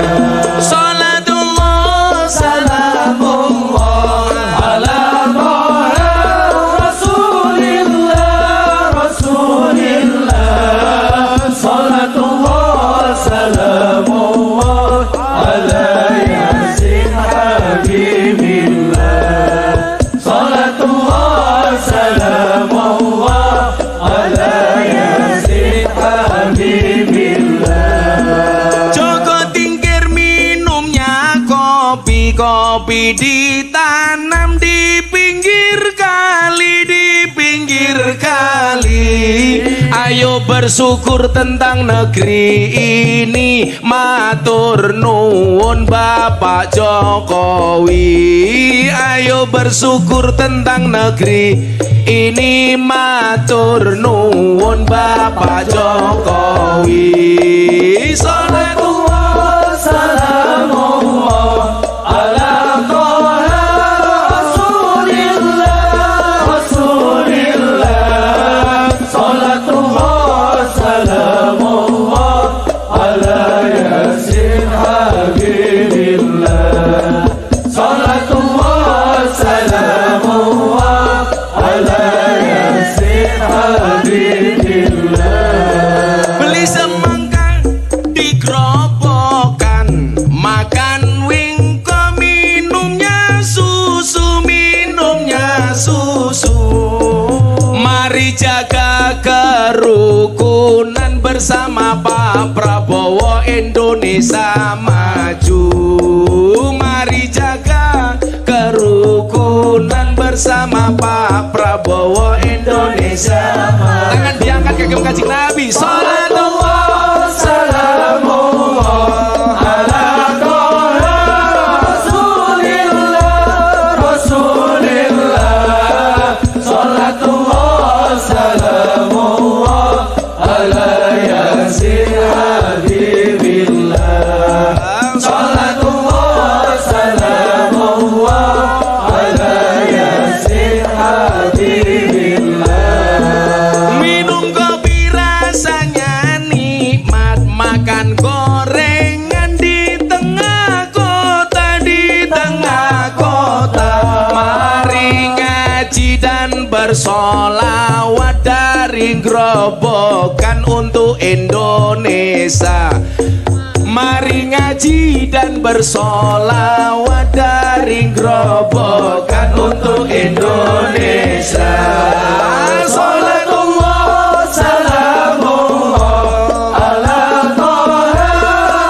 kopi ditanam di pinggir kali, di pinggir kali. Ayo bersyukur tentang negeri ini. Matur nuwun Bapak Jokowi. Ayo bersyukur tentang negeri ini. Matur nuwun Bapak Jokowi. Salatullah salamullah bersama Pak Prabowo Indonesia maju. Mari jaga kerukunan bersama Pak Prabowo Indonesia maju. Tangan diangkat ke gem Kanjeng Nabi. Salatullah salamullah bersolawat dari Grobogan untuk Indonesia. Mari ngaji dan bersolawat dari Grobogan untuk Indonesia. Salatullah salamullah ala toha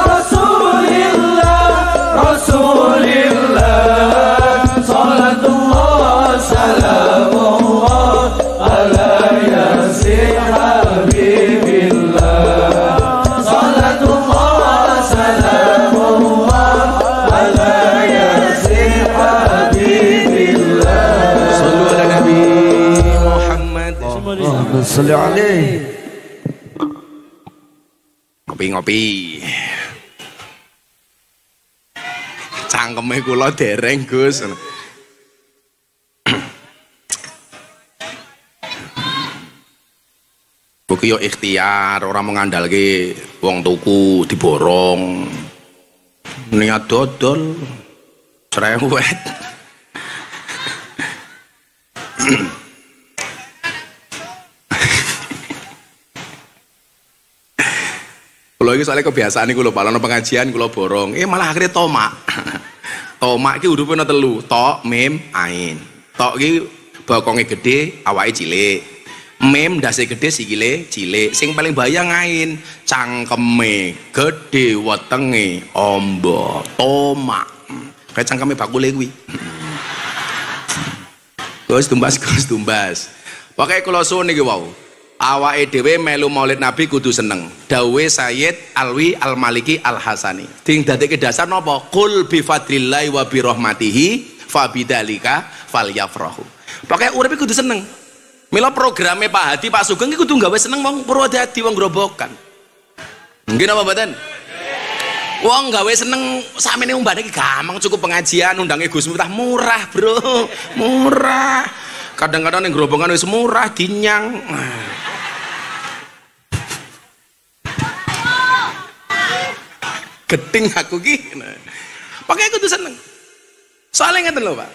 rasulillah rasulillah salatullah salamullah ngopi-ngopi. Cangkeme kula dereng, Gus. Buku yo ikhtiar, orang mengandalke wong tuku diborong. Niat dodol cerewet. Kalau ini soalnya kebiasaan nih kalau balon pengajian kalau borong, malah akhirnya tomak, tomak itu udah punya telu, tok mem ain, tok itu bokongnya gede, awalnya cilik, mem dasi gede sikile cilik, sing paling bahaya ngain, cangkeme gede wetenge ombo, tomak, kayak cangkeme bakule kuwi. Gus tumbas, Gus tumbas, pakai kalau sone gue wow. Awake dhewe melu Maulid Nabi kudu seneng. Dawe Sayyid Alwi Al-Maliki Al-Hasani. Ding dadekke dasar napa? Qul bi fadlillahi wa bi rahmatihi fa bidzalika falyafrahu. Pokoke urip kudu seneng. Mila programe Pak Hadi, Pak Sugeng iki kudu gawe seneng wong Purwodadi, wong Grobogan. Nggih napa mboten? Wong gawe seneng sakmene umbane iki gampang, cukup pengajian undange Gus Miftah murah, Bro. Murah. Kadang-kadang yang Grobogan wis murah dinyang. Geting aku gini, pakai aku tuh seneng. Soalnya ngeten lho Pak.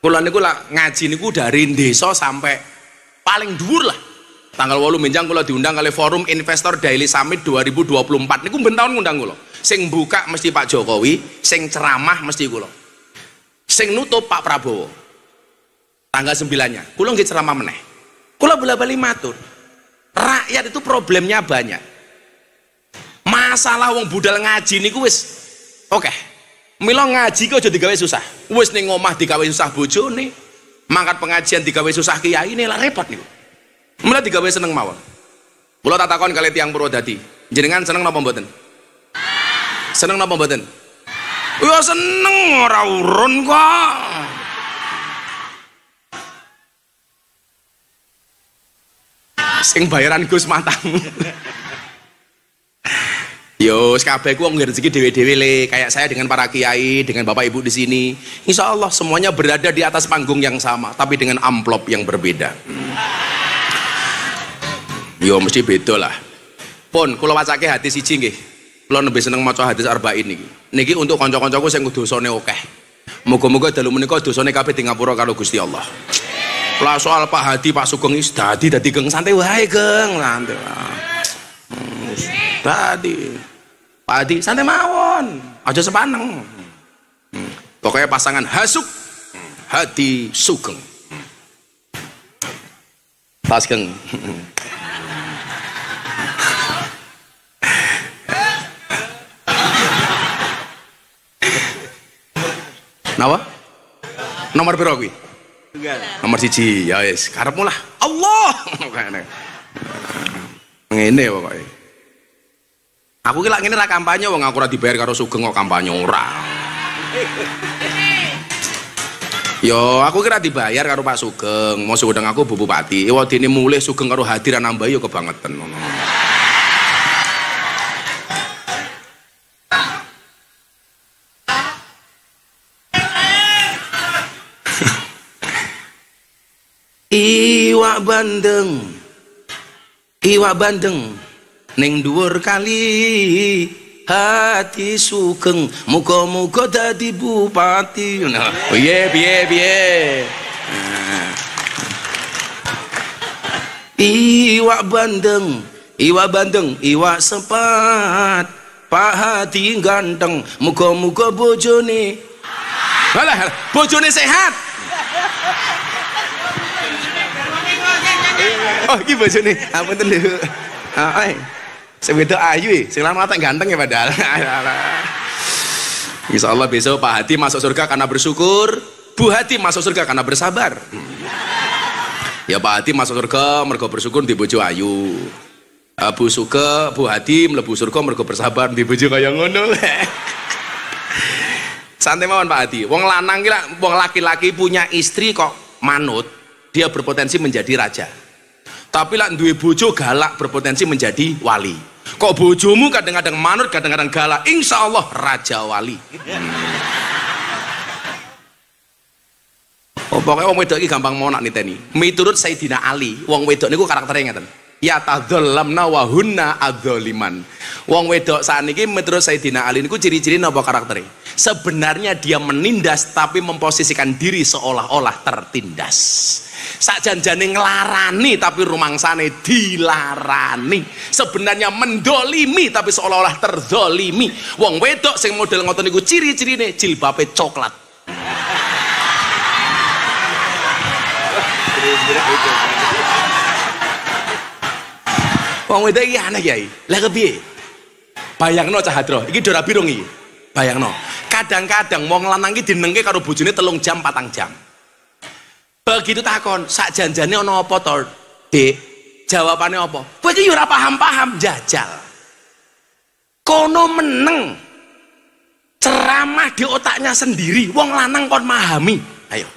Kula niku lak ngaji niku dari desa sampai paling dhuwur lah. Tanggal 8 menjang kula diundang kali Forum Investor Daily Summit 2024. Niku ben taun ngundang kula. Sing buka mesti Pak Jokowi, sing ceramah mesti kula. Sing nutup Pak Prabowo. Tanggal 9-nya, kula nggih ceramah meneh. Kula bola-bali matur. Rakyat itu problemnya banyak. Masalah wong budal ngaji niku wis oke. Mila ngaji kok aja digawe susah. Wis ning omah digawe susah bojone, mangkat pengajian digawe susah kiyaine, lah repot niku. Mila digawe seneng mawon. Kula tak takon kali tiyang Purwodadi, jenengan seneng napa mboten? Seneng napa mboten? Ya seneng ora urun kok. Sing bayaran Gus matang. Yo, kabeh ku wong rezeki dewe-dewe le, kayak saya dengan para kiai, dengan Bapak Ibu di sini. Insya Allah semuanya berada di atas panggung yang sama, tapi dengan amplop yang berbeda. Yo mesti beda lah. Pun kula wacake hati siji nggih. Kula nembe seneng maca hadis arba'in niki. Niki untuk kanca-kancaku sing dosane akeh. Muga-muga dalu menika dosane kabeh di ngapura karo Gusti Allah. Lah soal Pak Hadi, Pak Sugeng wis dadi geng santai wae, Geng. Santai. Tadi Pak Hadi, santai mawon, aja sepaneng. Pokoknya pasangan hasuk, Hadi Sugeng. Pasgeng. Napa? Nomor piro kuwi? Nomor 1. Ya wis, karepmu lah. Allah. Ngene pokoke. Aku ki lak ngene ra kampanye wong aku ora dibayar karo Sugeng kok kampanye ora. Yo, aku ki ra dibayar karo Pak Sugeng, mosok wedang aku Bu Bupati. Wadene mulih Sugeng karo Hadi ra nambah yo kebangetan ngono. Iwak bandeng. Iwak bandeng. Neng dhuwur kali Hadi Sugeng muga-muga dadi bupati. Piye piye piye. Iwak bandeng, iwak bandeng, iwak sepat. Pak Hadi ganteng, muga-muga bojone. Halah, bojone sehat. Oh, iki bojone. Apunten lho. Heeh. Sebeda ayu, sing lanang tak ganteng ya padahal. Insya Allah besok Pak Hadi masuk surga karena bersyukur, Bu Hadi masuk surga karena bersabar. Ya Pak Hadi masuk surga mergo bersyukur di bojo ayu. Bu Suke, Bu Hadi mlebu surga mergo bersabar di bojo kaya ngono. Santai mawon Pak Hadi. Wong lanang ki wong laki-laki punya istri kok manut, dia berpotensi menjadi raja. Tapi lak duwe bojo galak berpotensi menjadi wali. Kok bojomu kadang-kadang manut, kadang-kadang galak, insya Allah raja wali. Oh, pokoknya wong wedok iki gampang monak niteni. Miturut Sayyidina Ali, wong wedok niku karaktere ngeten. Ya tadzalamna wa hunna adzaliman. Wong wedok saniki miturut Sayyidina Ali niku ciri-ciri napa karaktere? Sebenarnya dia menindas tapi memposisikan diri seolah-olah tertindas. Sakjanjane ngelarani tapi rumangsane dilarani. Sebenarnya mendolimi tapi seolah-olah terzolimi. Wong wedok sing model ngoten niku ciri-cirine jilbabe coklat. Wong wedok iki aneh ya. Lah kepiye? Bayangno cah hadro, iki ora birung iki. Bayangno. Kadang-kadang wong lanang iki dinengke karo bojone 3 jam 4 jam. Begitu takon, sak janjane ana apa to, Dik? Jawabane apa? Kowe iki ora paham-paham jajal. Kono meneng. Ceramah di otaknya sendiri, wong lanang kon mahami. Ayo.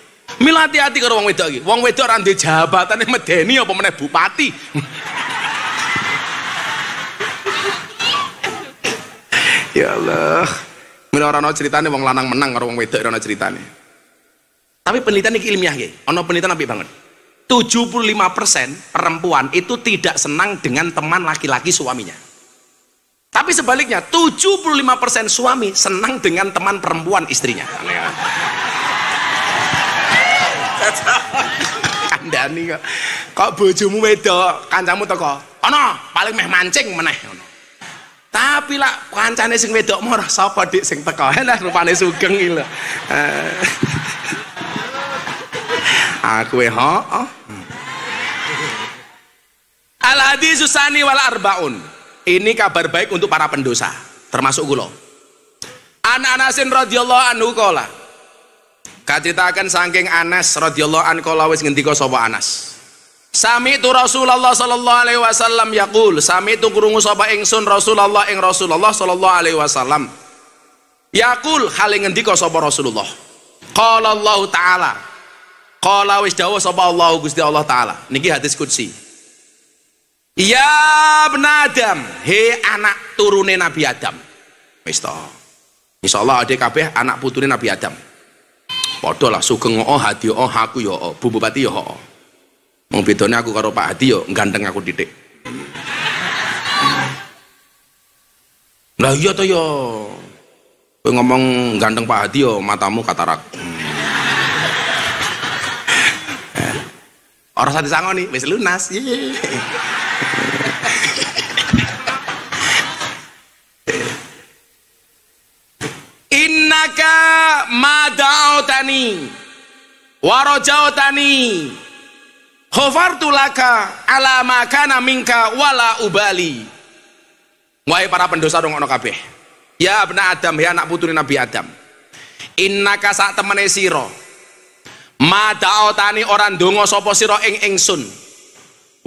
Mila hati-hati karo wong wedok iki. Wong wedok ora ndek jabatane medeni apa meneh bupati. Ya Allah, mila orang ceritane wong lanang menang karo wong wedok ora ceritane. Tapi penelitian iki ilmiah nggih. Ana penelitian apik banget. 75% perempuan itu tidak senang dengan teman laki-laki suaminya. Tapi sebaliknya 75% suami senang dengan teman perempuan istrinya. Kandani kok. Kok bojomu wedok, kancamu teko. Ana, paling meh mancing meneh ngono. Tapi lah kancane sing wedok marah sapa Dik sing teko lah rupane Sugeng iki lho. Aku heeh. Al hadisu tsani wal arbaun. Ini kabar baik untuk para pendosa, termasuk kula. Anas radhiyallahu anhu kala. Kaceritakan saking Anas radhiyallahu anhu kala wis ngendika sapa Anas. Sami tu Rasulullah sallallahu alaihi wasallam yaqul, sami tu krungu sapa ingsun Rasulullah ing Rasulullah sallallahu alaihi wasallam. Yaqul hale ngendika sapa Rasulullah. Qala Allah taala. Qala wis dawuh sapa Allah Gusti Allah taala. Niki hadis qudsi. Ya ibn Adam, he anak turune Nabi Adam. Wis to. Insyaallah ade kabeh anak putune Nabi Adam. Padha lah Sugeng Hadi aku ya, Bu Bupati ya. Wong bedane aku karo Pak Hadi yo ganteng aku titik. Lah iya to yo. Kowe ngomong ganteng Pak Hadi yo matamu katarak. Ora usah disangoni, wis lunas. Innaka mada'utani waraja'utani Ghafartu laka ala ma kana minka wala ubali. Wahai para pendosa dong ono kabeh. Ya ibn Adam, ya anak putune Nabi Adam. Innaka sak temene sira. Ma da'atani ora ndonga sapa sira ing ingsun.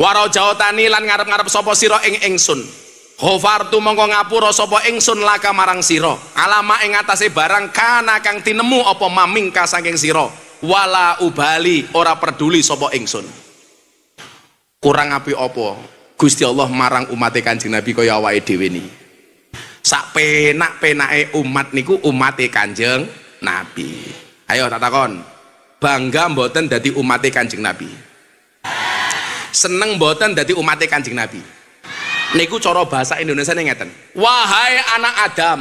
Warajaotani lan ngarep-ngarep sapa sira ing ingsun. Ghafartu mongko ngapura sapa ingsun laka marang sira. Alama ing atase barang kana kang tinemu apa mamingka saking sira. Wala ubali ora peduli sapa ingsun. Kurang api apa Gusti Allah marang umate Kanjeng Nabi kaya awake dhewe niki. Sak penak-penake umat niku umate Kanjeng Nabi. Ayo tak takon. Bangga mboten dadi umate Kanjeng Nabi. Seneng mboten dadi umate Kanjeng Nabi. Niku cara bahasa Indonesia ning ngeten. Wahai anak Adam,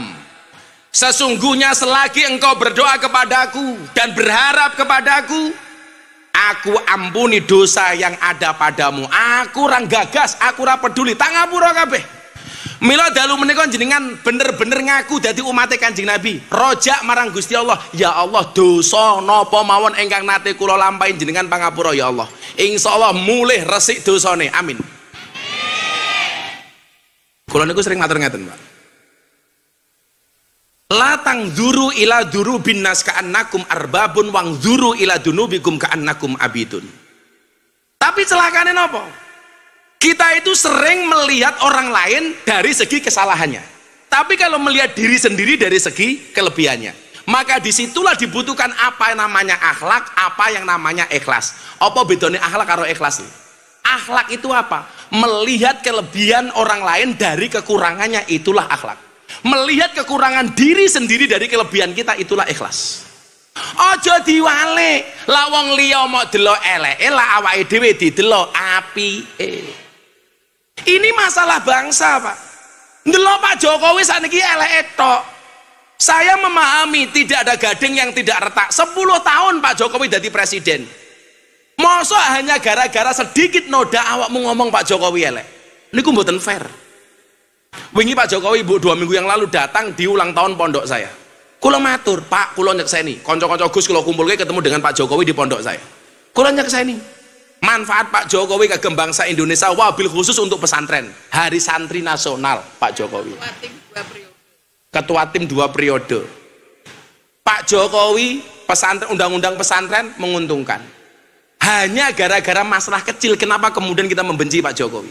sesungguhnya selagi engkau berdoa kepadaku dan berharap kepadaku, aku ampuni dosa yang ada padamu. Aku ora gagas, aku ora peduli. Tangapura kabeh. Mila dalu menika jenengan bener-bener ngaku dadi umate Kanjeng Nabi. Rojak marang Gusti Allah, ya Allah dosa napa mawon ingkang nate kula lampahi jenengan pangapura ya Allah. Insyaallah mulih resik dosane. Amin. Kula niku sering matur ngaten, Pak. Latang duru ila duru bin nas ka'annakum arbabun wang duru ila dunubikum ka'annakum abidun. Tapi celakane napa? Kita itu sering melihat orang lain dari segi kesalahannya, tapi kalau melihat diri sendiri dari segi kelebihannya. Maka disitulah dibutuhkan apa yang namanya akhlak, apa yang namanya ikhlas. Apa bedone akhlak karo ikhlas? Akhlak itu apa? Melihat kelebihan orang lain dari kekurangannya, itulah akhlak. Melihat kekurangan diri sendiri dari kelebihan kita, itulah ikhlas. Ojo diwale, lawang liya mau delok eleke, la awake dhewe didelok apike. Ini masalah bangsa, Pak. Ndelok Pak Jokowi saniki eleke tok. Saya memahami tidak ada gading yang tidak retak. 10 tahun Pak Jokowi jadi presiden. Mosok hanya gara-gara sedikit noda awakmu ngomong Pak Jokowi elek. Niku mboten fair. Wingi Pak Jokowi 2 minggu yang lalu datang di ulang tahun pondok saya. Kula matur, Pak, kula nyekseni. Kanca-kanca Gus kula kumpulke ketemu dengan Pak Jokowi di pondok saya. Kula nyekseni. Manfaat Pak Jokowi kagem bangsa Indonesia wabil khusus untuk pesantren. Hari Santri Nasional Pak Jokowi. Ketua tim 2 periode. Pak Jokowi pesantren, undang-undang pesantren menguntungkan. Hanya gara-gara masalah kecil kenapa kemudian kita membenci Pak Jokowi?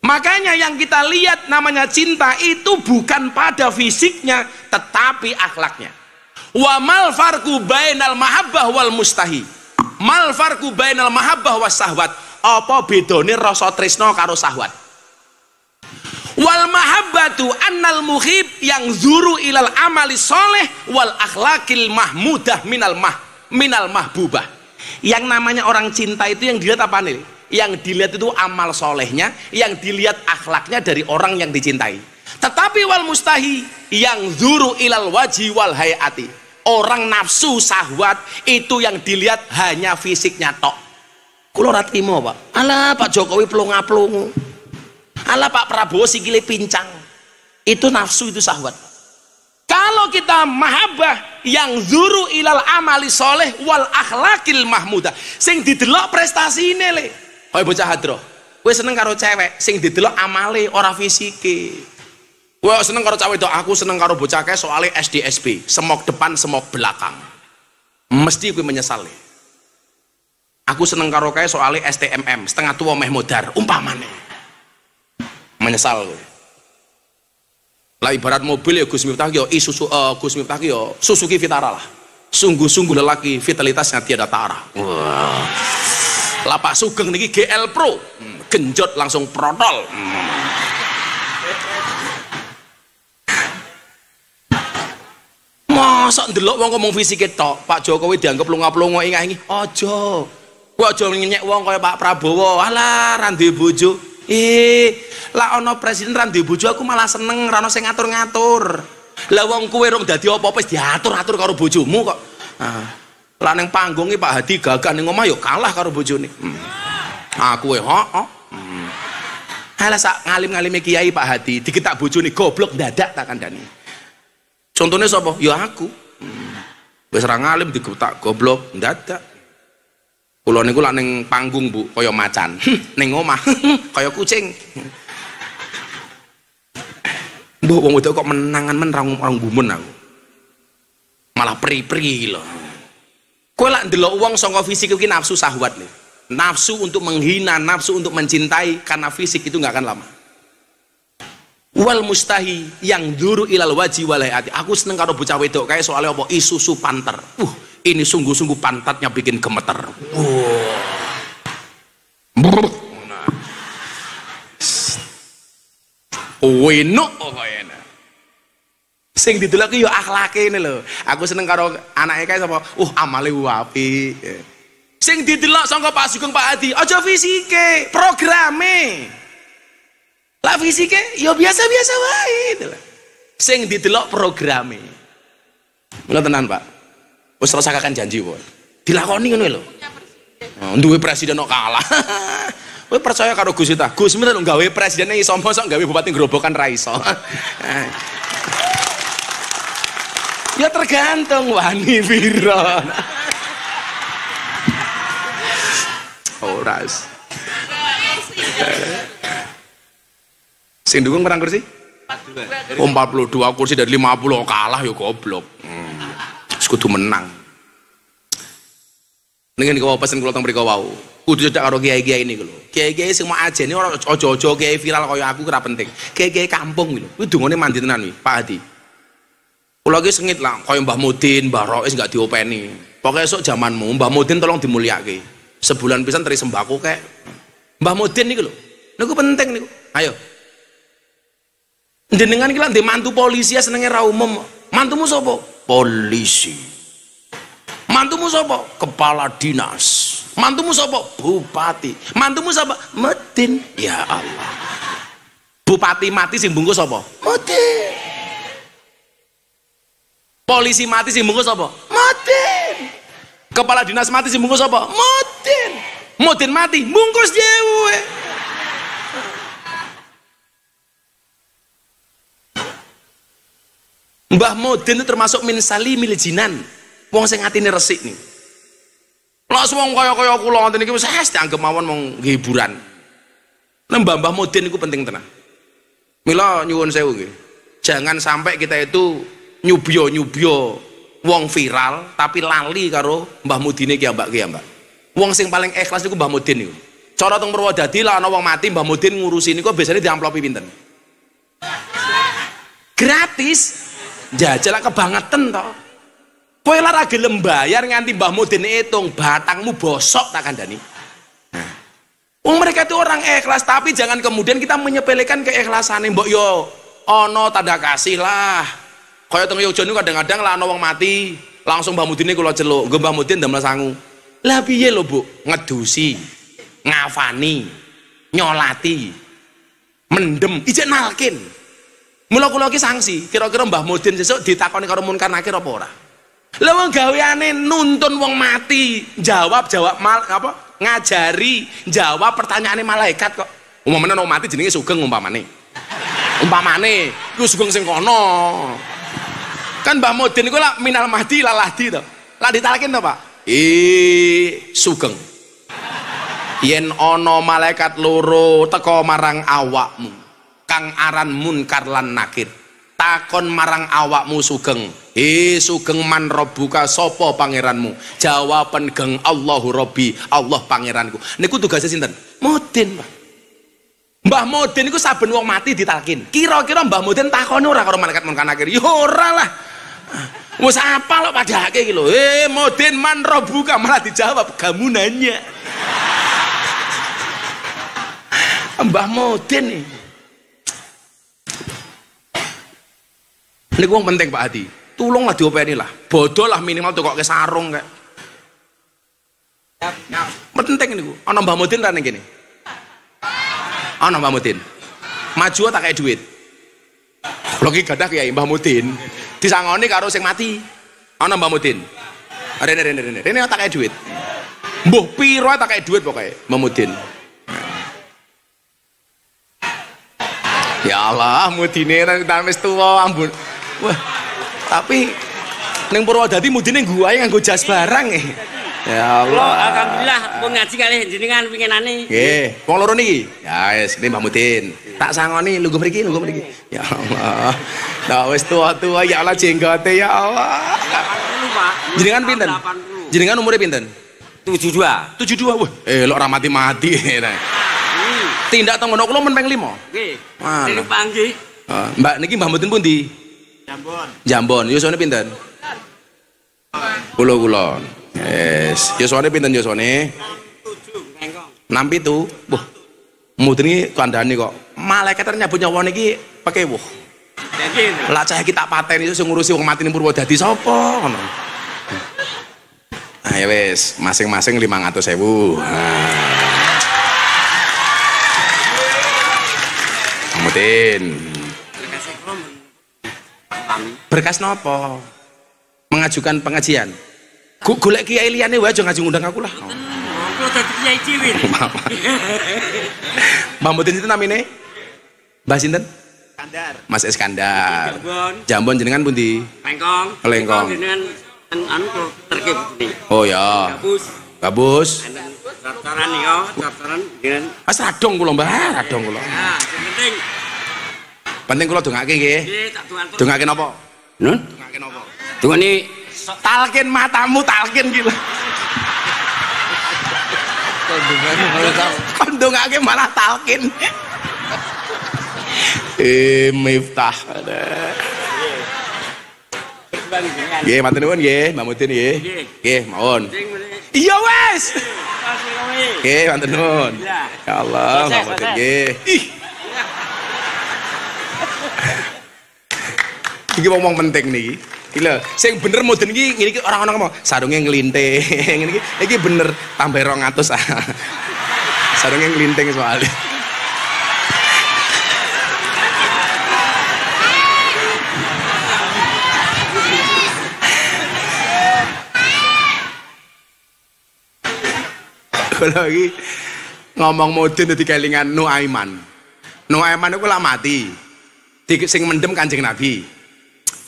Makanya yang kita lihat namanya cinta itu bukan pada fisiknya tetapi akhlaknya. Wa mal farqu bainal mahabbah wal mustahi. Mal farqu bainal mahabbah was sahwat. Apa bedane rasa tresna karo sahwat? Wal mahabbatu annal muhib yang zuru ilal amali soleh wal akhlaqil mahmudah minal mahbubah. Yang namanya orang cinta itu yang dilihat apa nih? Yang dilihat itu amal solehnya, yang dilihat akhlaknya dari orang yang dicintai. Tetapi wal mustahi yang zuru ilal waji wal hayati, orang nafsu sahwat itu yang dilihat hanya fisiknya tok. Kulo ra trimo, Pak. Alah Pak Jokowi plung-plung, alah Pak Prabowo sikile pincang, itu nafsu, itu sahwat. Kalau kita mahabbah yang zuru ilal amali soleh wal akhlaqil mahmudah, sing didelok prestasine le. Hoi bocah hadroh, gue seneng karo cewek sing didelok amale ora fisike. Gue seneng karo cewek itu, aku seneng karo bocah kae soalnya SDSB, semok depan semok belakang. Mesti gue menyesal. Aku seneng karo kae soalnya STMM, setengah tua meh modar, umpamane. Menyesal gue. Lah ibarat mobil ya Gus Miftah yo Gus Miftah yo Suzuki Vitara lah. Sungguh-sungguh lelaki vitalitasnya tiada tara. Lah Pak Sugeng niki GL Pro, genjot langsung protol. Mosok ndelok wong ngomong fisike tok, Pak Jokowi dianggap lunga-plungo ingah-ingih. Aja. Kowe aja ngenyek wong kaya Pak Prabowo. Alah, ra duwe bojo. Lah ana presiden ra duwe bojo aku malah seneng, ra ana sing ngatur-ngatur. Lah wong kowe rong dadi apa-apa wis diatur-atur karo bojomu kok. Lah neng panggungnya Pak Hadi gagah ning omah yo kalah karo bojone. Aku Alah sak ngalim-ngalime kiai Pak Hadi diketak bojone goblok dadak tak kandhani. Contone sapa? Ya aku. Wis ra ngalim digetak goblok dadak. Kula niku lak ning panggung, Bu, kaya macan. Ning omah kaya kucing. Mbok wong wedok kok menangan men ra gumun aku. Malah pri-pri lho. Kowe lak ndelok wong saka fisik iki nafsu sahwat nih. Nafsu untuk menghina, nafsu untuk mencintai karena fisik itu nggak akan lama. Wal mustahi yang duru ilal waji wal hayati. Aku seneng karo bocah wedok kae soalnya apa? Isuzu Panther. Ini sungguh-sungguh pantatnya bikin gemeter. Sing didelok yo akhlake ini lho. Aku seneng karo anake kae sapa? Amale apik. Sing didelok saka Pak Sugeng Pak Hadi, aja fisike, programe. Lah fisike yo biasa-biasa wae lho. Sing didelok programe. Mula tenan, Pak. Wis rasakaken janji wae. Dilakoni ngono lho. Duwe presiden kok kalah. Kowe percaya karo Gus Miftah? Gus Miftah lho gawe presiden iso mosok gawe Bupati Grobogan ra iso. Ya tergantung wani pira. Oras. Sing dukung perang kursi? 42 kursi dari 50 kalah ya goblok. Kudu menang. Ning niku pesen kula teng mriku wau. Kudu cedak karo kiai-kiai niku lho. Kiai-kiai sing mau ajeni ora aja-aja kiai viral kaya aku ora penting. Kiai-kiai kampung lho. Kuwi dungane mandi tenan iki, Pak Hadi. Kula iki sengit lah, kaya Mbah Mudin, Mbah Rois gak diopeni. Pokoke esuk jamanmu Mbah Mudin tolong dimulyakake. Sebulan pisan teri sembako kek. Mbah Mudin niku lho. Niku penting niku. Ayo. Jenengan iki lak ndek mantu polisi ya senenge ra umum. Mantumu sapa? Polisi. Mantumu sapa? Kepala dinas. Mantumu sapa? Bupati. Mantumu sapa? Mudin. Ya Allah. Bupati mati sing bungkus sapa? Mudin. Polisi mati sing bungkus sapa? Mudin. Kepala dinas mati sing bungkus sapa? Mudin. Mudin mati, bungkus dhewe. Mbah Mudin itu termasuk min salimil jinan. Wong sing atine resik nih. Lek wong kaya-kaya kula ngoten iki wis dianggep mawon mung hiburan. Nek Mbah Mudin iku penting tenan. Mila nyuwun sewu nggih. Jangan sampai kita itu nyubya-nyubya wong viral tapi lali karo Mbah Mudine ki ambak-ambak. Wong sing paling ikhlas niku Mbah Mudin niku. Cara teng Purwodadi lah ana wong mati Mbah Mudin ngurusi niku biasanya diamplopi pinten? Gratis. Jajal kebangetan to. Kowe lara gelem bayar nganti Mbah Mudin hitung batangmu bosok tak kandhani. Nah. Wong mereka itu orang ikhlas tapi jangan kemudian kita menyepelekan keikhlasannya mbok yo ana tanda kasih lah. Kaya teng Yogja niku kadang-kadang lah ana wong mati langsung Mbah Mudine kula celuk, nggo Mbah Mudin ndamel sangu. Lah piye lho Bu, ngedusi, ngafani, nyolati, mendem, ijek nalkin. Mula kula iki sanksi, kira-kira Mbah Mudin sesuk ditakoni karo munkar nakir apa ora? Lah wong gaweane nuntun wong mati, jawab apa? Ngajari, jawab pertanyaane malaikat kok. Umpamane wong mati jenenge Sugeng umpamane. Umpamane iku Sugeng sing kono. Kan Mbah Mudin iku lak minal mahdi lalahdi to. Lah ditalkin to, Pak? Sugeng yen ono malaikat loro teko marang awakmu kang aran munkar lan nakir takon marang awakmu Sugeng Sugeng man robuka sopo pangeranmu jawaban geng Allahu Robbi Allah pangeranku niku tugasnya sinten Mudin Pak Mbah Mudin niku saben wong mati ditalkin kira-kira Mbah Mudin takoni ora karo malaikat munkar nakir yo ora lah wis apa lo pada hake iki lho. Mudin man robuka malah dijawab kamu nanya. Mbah Mudin. Niku wong penting Pak Hadi. Tulunglah diopeni lah. Bodoh lah minimal tukokke sarung kayak. Penting niku. Ana Mbah Mudin ra ning kene. Ana Mbah Mudin. Maju tak kaya duit. Lho iki gadah Kyai Mbah Mudin. Disangoni karo sing mati. Ana Mbah Mudin. Rene tak kaya duit. Mbuh piro tak kaya duit pokoke Mbah Mudin. Ya Allah, Mudine ta wis tuwa ambun. Wah. Tapi ning Purwodadi Mudine guwae nganggo jas barang. Ya Allah. Alhamdulillah mung ngaji kalih jenengan pingenane. Nggih, wong loro niki. Ya wis, Mbah Mudin. Tak sangoni lungguh mriki. Ya Allah. Nah, wis tua-tua ya Allah jenggote ya Allah. 80, Pak. Jenengan pinten? Jenengan umure pinten? 72. 72. Wah, elok ra mati-mati. Tindak teng ngono kula men ping 5. Nggih. Niki panggih. Mbak niki Mbah Mudin pundi? Jambon. Yusone pinten? Kula. Yes. Yusone pinten Yusone? 67 nengkong. 67. Wah. Mudine kandhane kok. Malaikat nyabut nyawa niki pekewuh. Lah cah iki tak pateni iso ngurusi wong mati ning Purwodadi sapa ngono. Ah ya wis, masing-masing 500.000. Mudin. Berkas napa? Mengajukan pengajian. Golek kiai liyane wae aja ngaji ngundang aku lah. Kok dadi kiai cilik. Mbah Mudin sinten namine? Mbah sinten? Mas Iskandar. Jambon jenengan pundi? Lengkong. Jenengan anu terkep pundi. Oh ya. Gabus. Sartaran yo, sartaran jenengan. Mas radong kula, Mbah, radong kula. Ya, penting. Penting kula dongake nggih. Nggih, tak dongake. Dongake napa? Nun? Dongake napa? Dongane talkin matamu talkin iki lho. Kon dongake malah talkin. Miftah. Nggih, matur nuwun nggih, Mbah Mudin nggih. Nggih, mawon. Iya wis. Nggih, wonten nuwun. Ya Allah, ngoten nggih. Iki ngomong penting niki. Iki lho, sing bener mboten iki ngene iki ora ana ngomong sarunge nglinting ngene iki. Iki bener tambah 200. Sarunge nglinting soalnya. Kalau lagi ngomong modern di kelingan Nuaiman itu lah mati di sing mendem Kanjeng Nabi.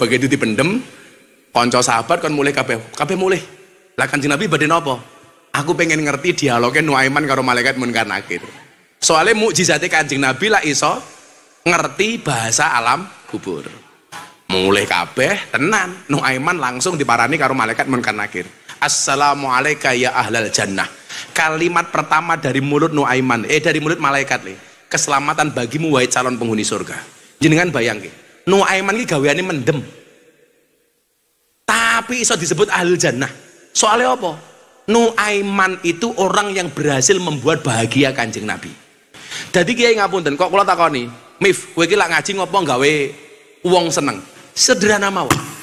Begitu dipendem konco sahabat kan mulai kabeh mulai lah Kanjeng Nabi badhe napa? Aku pengen ngerti dialognya Nuaiman karo malaikat Munkar Nakir. Soalnya mukjizate Kanjeng Nabi lah iso ngerti bahasa alam kubur. Mulai kabeh tenan Nuaiman langsung diparani karo malaikat Munkar Nakir. Assalamualaikum ya ahlal jannah. Kalimat pertama dari mulut Nuaiman, dari mulut malaikat le. Keselamatan bagimu wahai calon penghuni surga. Jenengan bayangke, Nuaiman ki gaweane mendem. Tapi iso disebut ahlul jannah. Soalnya apa? Nuaiman itu orang yang berhasil membuat bahagia Kanjeng Nabi. Dadi kiai ngapunten, kok kula takoni, Mif, kowe iki lak ngaji ngopo gawe wong seneng? Sederhana mawon.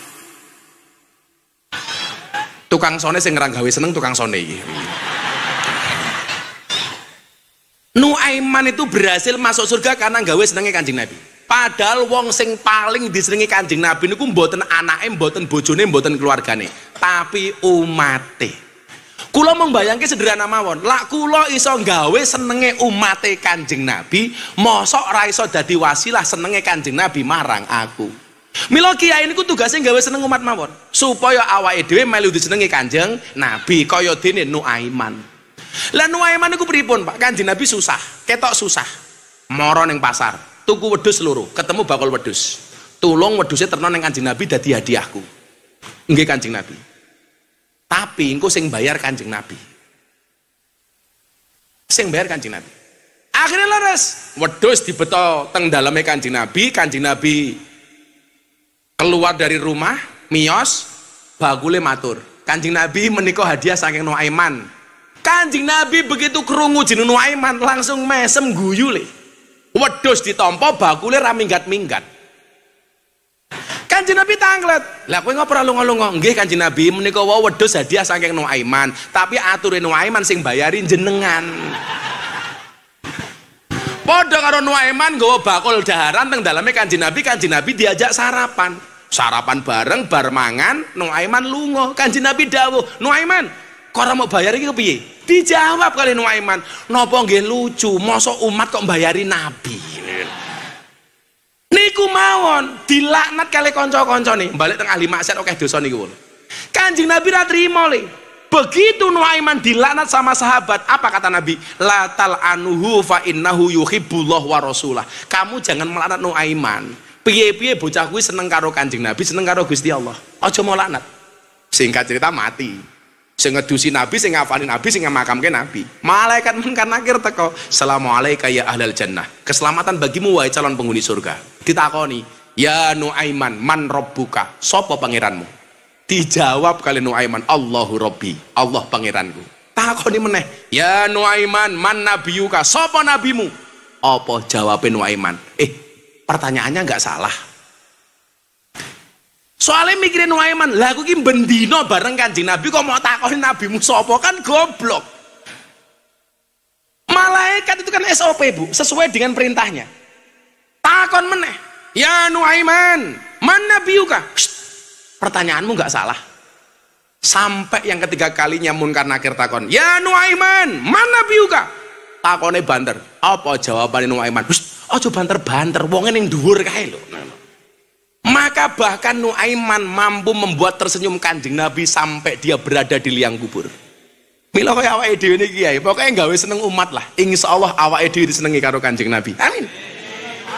Tukang sone sing ngeranggawe seneng tukang sone iki. Nuaiman itu berhasil masuk surga karena gawe senenge Kanjeng Nabi. Padahal wong sing paling disenengi Kanjeng Nabi niku mboten anake, mboten bojone, mboten keluargane, tapi umate. Kula mbayangke sederhana mawon, lak kula iso gawe senenge umate Kanjeng Nabi, mosok ra iso dadi wasilah senenge Kanjeng Nabi marang aku. Mila kiai niku tugasnya gawe seneng umat mawon supaya awake dhewe melu disenengi Kanjeng Nabi kaya dene Nuaiman. Lah Nuaiman niku pripun, Pak? Kanjeng Nabi susah, ketok susah. Moro ning pasar, tuku wedhus loro, ketemu bakul wedhus. Tulung wedhuse terno ning Kanjeng Nabi dadi hadiahku. Nggih Kanjeng Nabi. Tapi engko sing bayar Kanjeng Nabi. Sing bayar Kanjeng Nabi. Akhirnya leres, wedhus dibeto teng daleme Kanjeng Nabi, Kanjeng Nabi keluar dari rumah, miyos, bakule matur. Kanjeng Nabi menika hadiah saking Nuaiman. Kanjeng Nabi begitu krungu jeneng Nuaiman langsung mesem guyu le. Wedhus ditampa bakule ra minggat-minggat. Kanjeng Nabi tanglet. Lah kowe ngopo ora lunga-lunga? Nggih Kanjeng Nabi menika wae wedhus hadiah saking Nuaiman, tapi ature Nuaiman sing bayari jenengan. Padha karo Nuaiman nggawa bakul daharan teng daleme Kanjeng Nabi diajak sarapan. Sarapan bareng bar mangan, Nuaiman lunga. Kanjeng Nabi dawuh, "Nuaiman, kok ora mau bayar iki kepiye?" Dijawab kali Nuaiman, "Napa nggih lucu, mosok umat kok mbayari nabi." Niku mawon dilaknat kali kanca-kancane, balik teng ahli maksiat akeh dosa niku. Kanjeng Nabi ra trimo le. Begitu Nuaiman dilaknat sama sahabat, apa kata Nabi? La tal'anuhu fa innahu yuhibbullah wa rasulah. Kamu jangan melaknat Nuaiman. Piye-piye bocah kuwi seneng karo Kanjeng Nabi, seneng karo Gusti Allah. Aja mau laknat. Singkat cerita mati. Sing ngedusi Nabi, sing ngafalin Nabi, sing makamke Nabi. Malaikat Munkar Nakir teko, "Assalamualaikum ya ahlal jannah. Keselamatan bagimu wahai calon penghuni surga." Ditakoni, "Ya Nuaiman, man rabbuka? Sapa pangeranmu?" Dijawab kali Nuaiman, "Allahu Rabbi, Allah pangeranku." Takoni meneh, "Ya Nuaiman, man nabiyuka? Sapa nabimu?" Apa jawabe Nuaiman? Pertanyaannya nggak salah. Soalnya mikirin Nuaiman, "Lah aku ki bendino bareng Kanjeng Nabi kok mau takoni nabimu sapa? Kan goblok." Malaikat itu kan SOP, Bu, sesuai dengan perintahnya. Takon meneh, "Ya Nuaiman, man nabiyuka?" Pertanyaanmu nggak salah. Sampai yang ketiga kalinya Munkar Nakir takon, "Ya Nuaiman, mana biuka?" Takone banter. Apa jawaban Nuaiman? "Aja banter-banter, wonge ning dhuwur kae lho." Maka bahkan Nuaiman mampu membuat tersenyum Kanjeng Nabi sampai dia berada di liang kubur. Mila kaya awake dhewe niki kiai, pokoke gawe seneng umat lah. Insyaallah awake dhewe disenengi karo Kanjeng Nabi. Amin.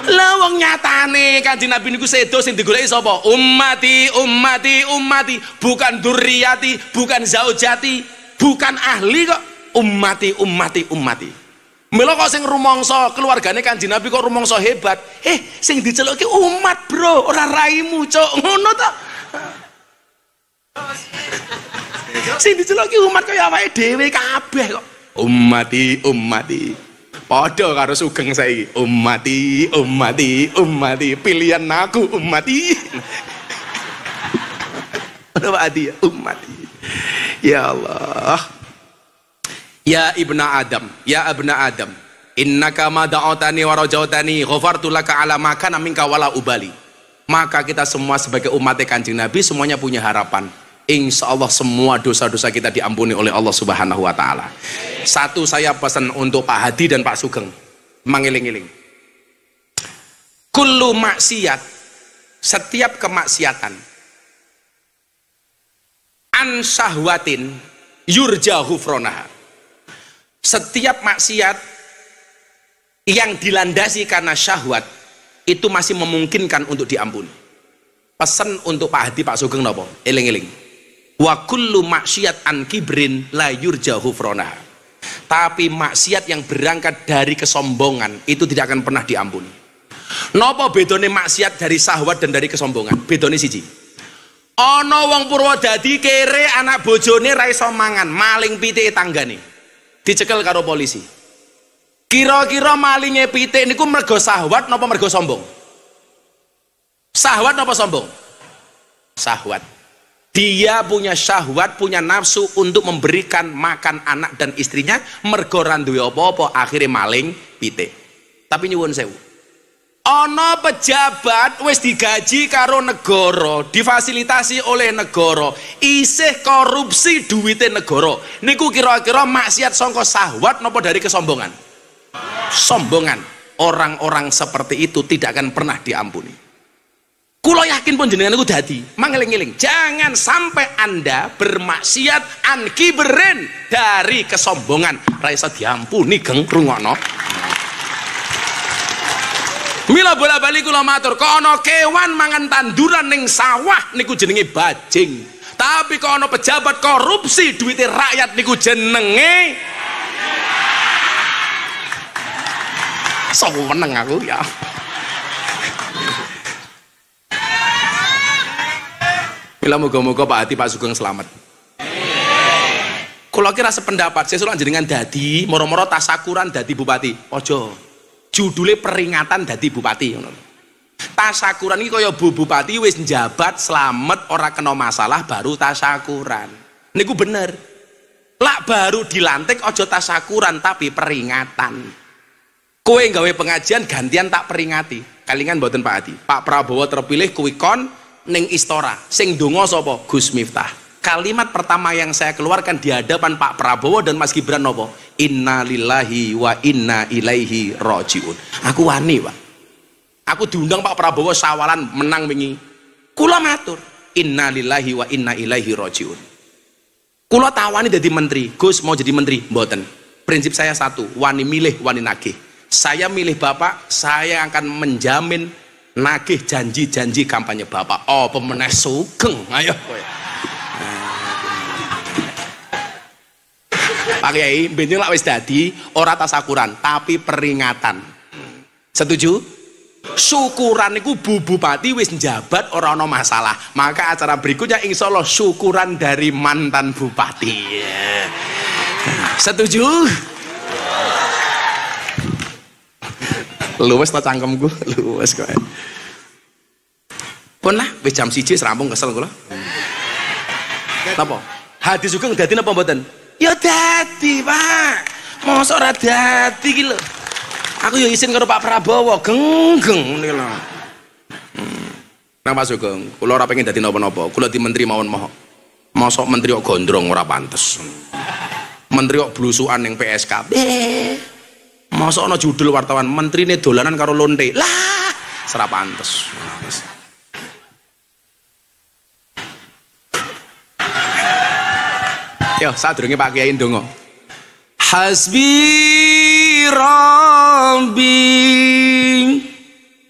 Lah wong nyatane Kanjeng Nabi niku sedo sing digoleki sapa? Ummati, ummati, ummati, bukan durriyati, bukan zaujati, bukan ahli kok. Ummati, ummati, ummati. Mila kok sing rumangsa keluargane Kanjeng Nabi kok rumangsa hebat. Sing diceluki umat, Bro, ora raimu, Cuk. Ngono ta? Sing diceluki umat kaya awake dhewe kabeh kok. ummati ummati, padha karo Sugeng saiki ummati ummati ummati, pilihan aku ummati. Ummati. Ya Allah, ya ibna Adam, ya abna Adam, innaka mada'atani wa rajautani ghafartu laka ala ma kana minka wala ubali. Maka kita semua sebagai umat Kanjeng Nabi semuanya punya harapan. Insya Allah semua dosa-dosa kita diampuni oleh Allah Subhanahu wa ta'ala. Satu saya pesan untuk Pak Hadi dan Pak Sugeng, mengiling-iling. Kullu maksiat, setiap kemaksiatan, an syahwatin yurja ghufronaha, setiap maksiat yang dilandasi karena syahwat itu masih memungkinkan untuk diampuni. Pesan untuk Pak Hadi, Pak Sugeng napa? Eling-eling. Wa kullu maksiat an kibrin la yurja ghufronaha. Tapi maksiat yang berangkat dari kesombongan itu tidak akan pernah diampuni. Napa bedone maksiat dari syahwat dan dari kesombongan? Bedone siji. Ana wong Purwodadi kere anak bojone ra iso mangan, maling pitik tanggane. Dicekel karo polisi. Kira-kira malinge pitik niku mergo syahwat napa mergo sombong? Syahwat napa sombong? Syahwat. Dia punya syahwat, punya nafsu untuk memberikan makan anak dan istrinya, mergo ra duwe apa-apa, akhire maling pitik. Tapi nyuwun sewu. Ana pejabat wis digaji karo negara, difasilitasi oleh negara, isih korupsi duwite negara. Niku kira-kira maksiat sangka syahwat napa dari kesombongan? Sombongan. Orang-orang seperti itu tidak akan pernah diampuni. Kula yakin pun jenengan niku dadi, mangeling-eling. Jangan sampai Anda bermaksiat an kibrin dari kesombongan. Ra iso diampuni, geng, rungokno. Mila bola balik kula matur, kok ana kewan mangan tanduran ning sawah niku jenenge bajing. Tapi kok ana pejabat korupsi duwite rakyat niku jenenge seneng aku ya. Mila muga-muga Pak Hadi Pak Sugeng selamat. Kula kira sependapat, sesuk jenengan dadi moro-moro tasakuran dadi bupati. Ojo. Judulnya peringatan dadi bupati. Tasakuran ini kaya Bu Bupati wis njabat selamat ora kena masalah baru tasakuran. Niku bener. Lak baru dilantik aja tasakuran tapi peringatan. Kowe nggawe pengajian gantian tak peringati. Kalingan mboten Pak Hadi. Pak Prabowo terpilih kuwi kon ning Istora. Sing donga sapa? Gus Miftah. Kalimat pertama yang saya keluarkan di hadapan Pak Prabowo dan Mas Gibran nopo? Innalillahi wa inna ilaihi rajiun. Aku wani, Pak. Aku diundang Pak Prabowo sawalan menang wingi. Kula matur, innalillahi wa inna ilaihi rajiun. Kula tawani jadi menteri, Gus mau jadi menteri, mboten. Prinsip saya satu, wani milih, wani nagih. Saya milih Bapak, saya akan menjamin nagih janji-janji kampanye Bapak. Oh, pemenang Sugeng. Ayo Pak Kiai, benjing lak wis dadi ora tasakuran, tapi peringatan. Setuju? Syukuran niku Bu Bupati wis njabat ora ana masalah. Maka acara berikutnya insyaallah syukuran dari mantan bupati. Setuju? Luwes ta cangkemku, luwes kowe. Pun lah wis jam 1 wis rampung kesel kula. Napa? Hadi Sugeng dadi napa mboten? Ya dadi Pak, mosok ora dadi iki lho. Aku ya izin karo Pak Prabowo, genggeng niku lho. Nang Pak Sugeng, kula ora pengin dadi napa-napa. Kula di menteri mawon mohok. Mosok menteri kok gondrong ora pantes. Menteri kok blusukan ning PSKB. Mosok ana judul wartawan menterine dolanan karo lonte. Lah, ora pantes. Yo, sadurunge Pak Kiai ndonga. Hasbi Rabbi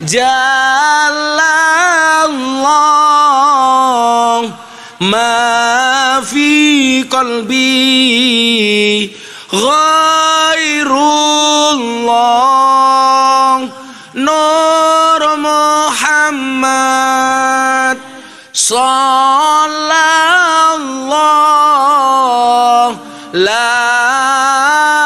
Jalallah ma fi qalbi ghairullah Nur Muhammad sallallahu la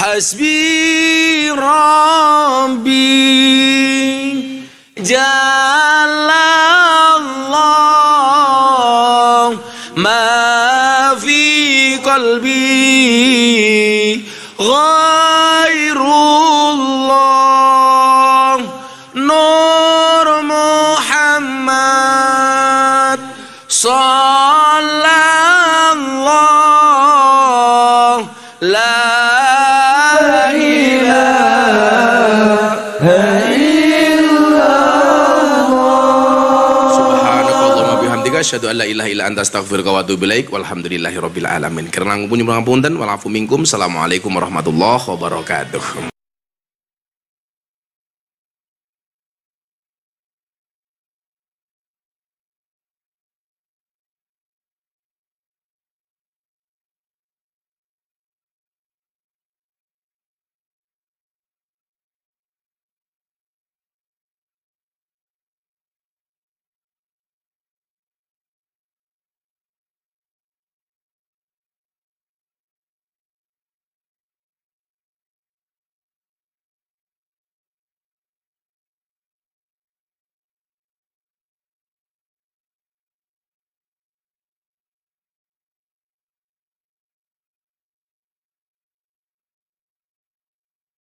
Hasbi Rabbi Jalallah ma fi qalbi ghairullah Nur Muhammad sallallahu la asyhadu alla ilaha illa anta astaghfiruka wa atubu ilaik walhamdulillahirabbil alamin. Kirang punyun pangapunten walafu minkum. Assalamualaikum warahmatullahi wabarakatuh.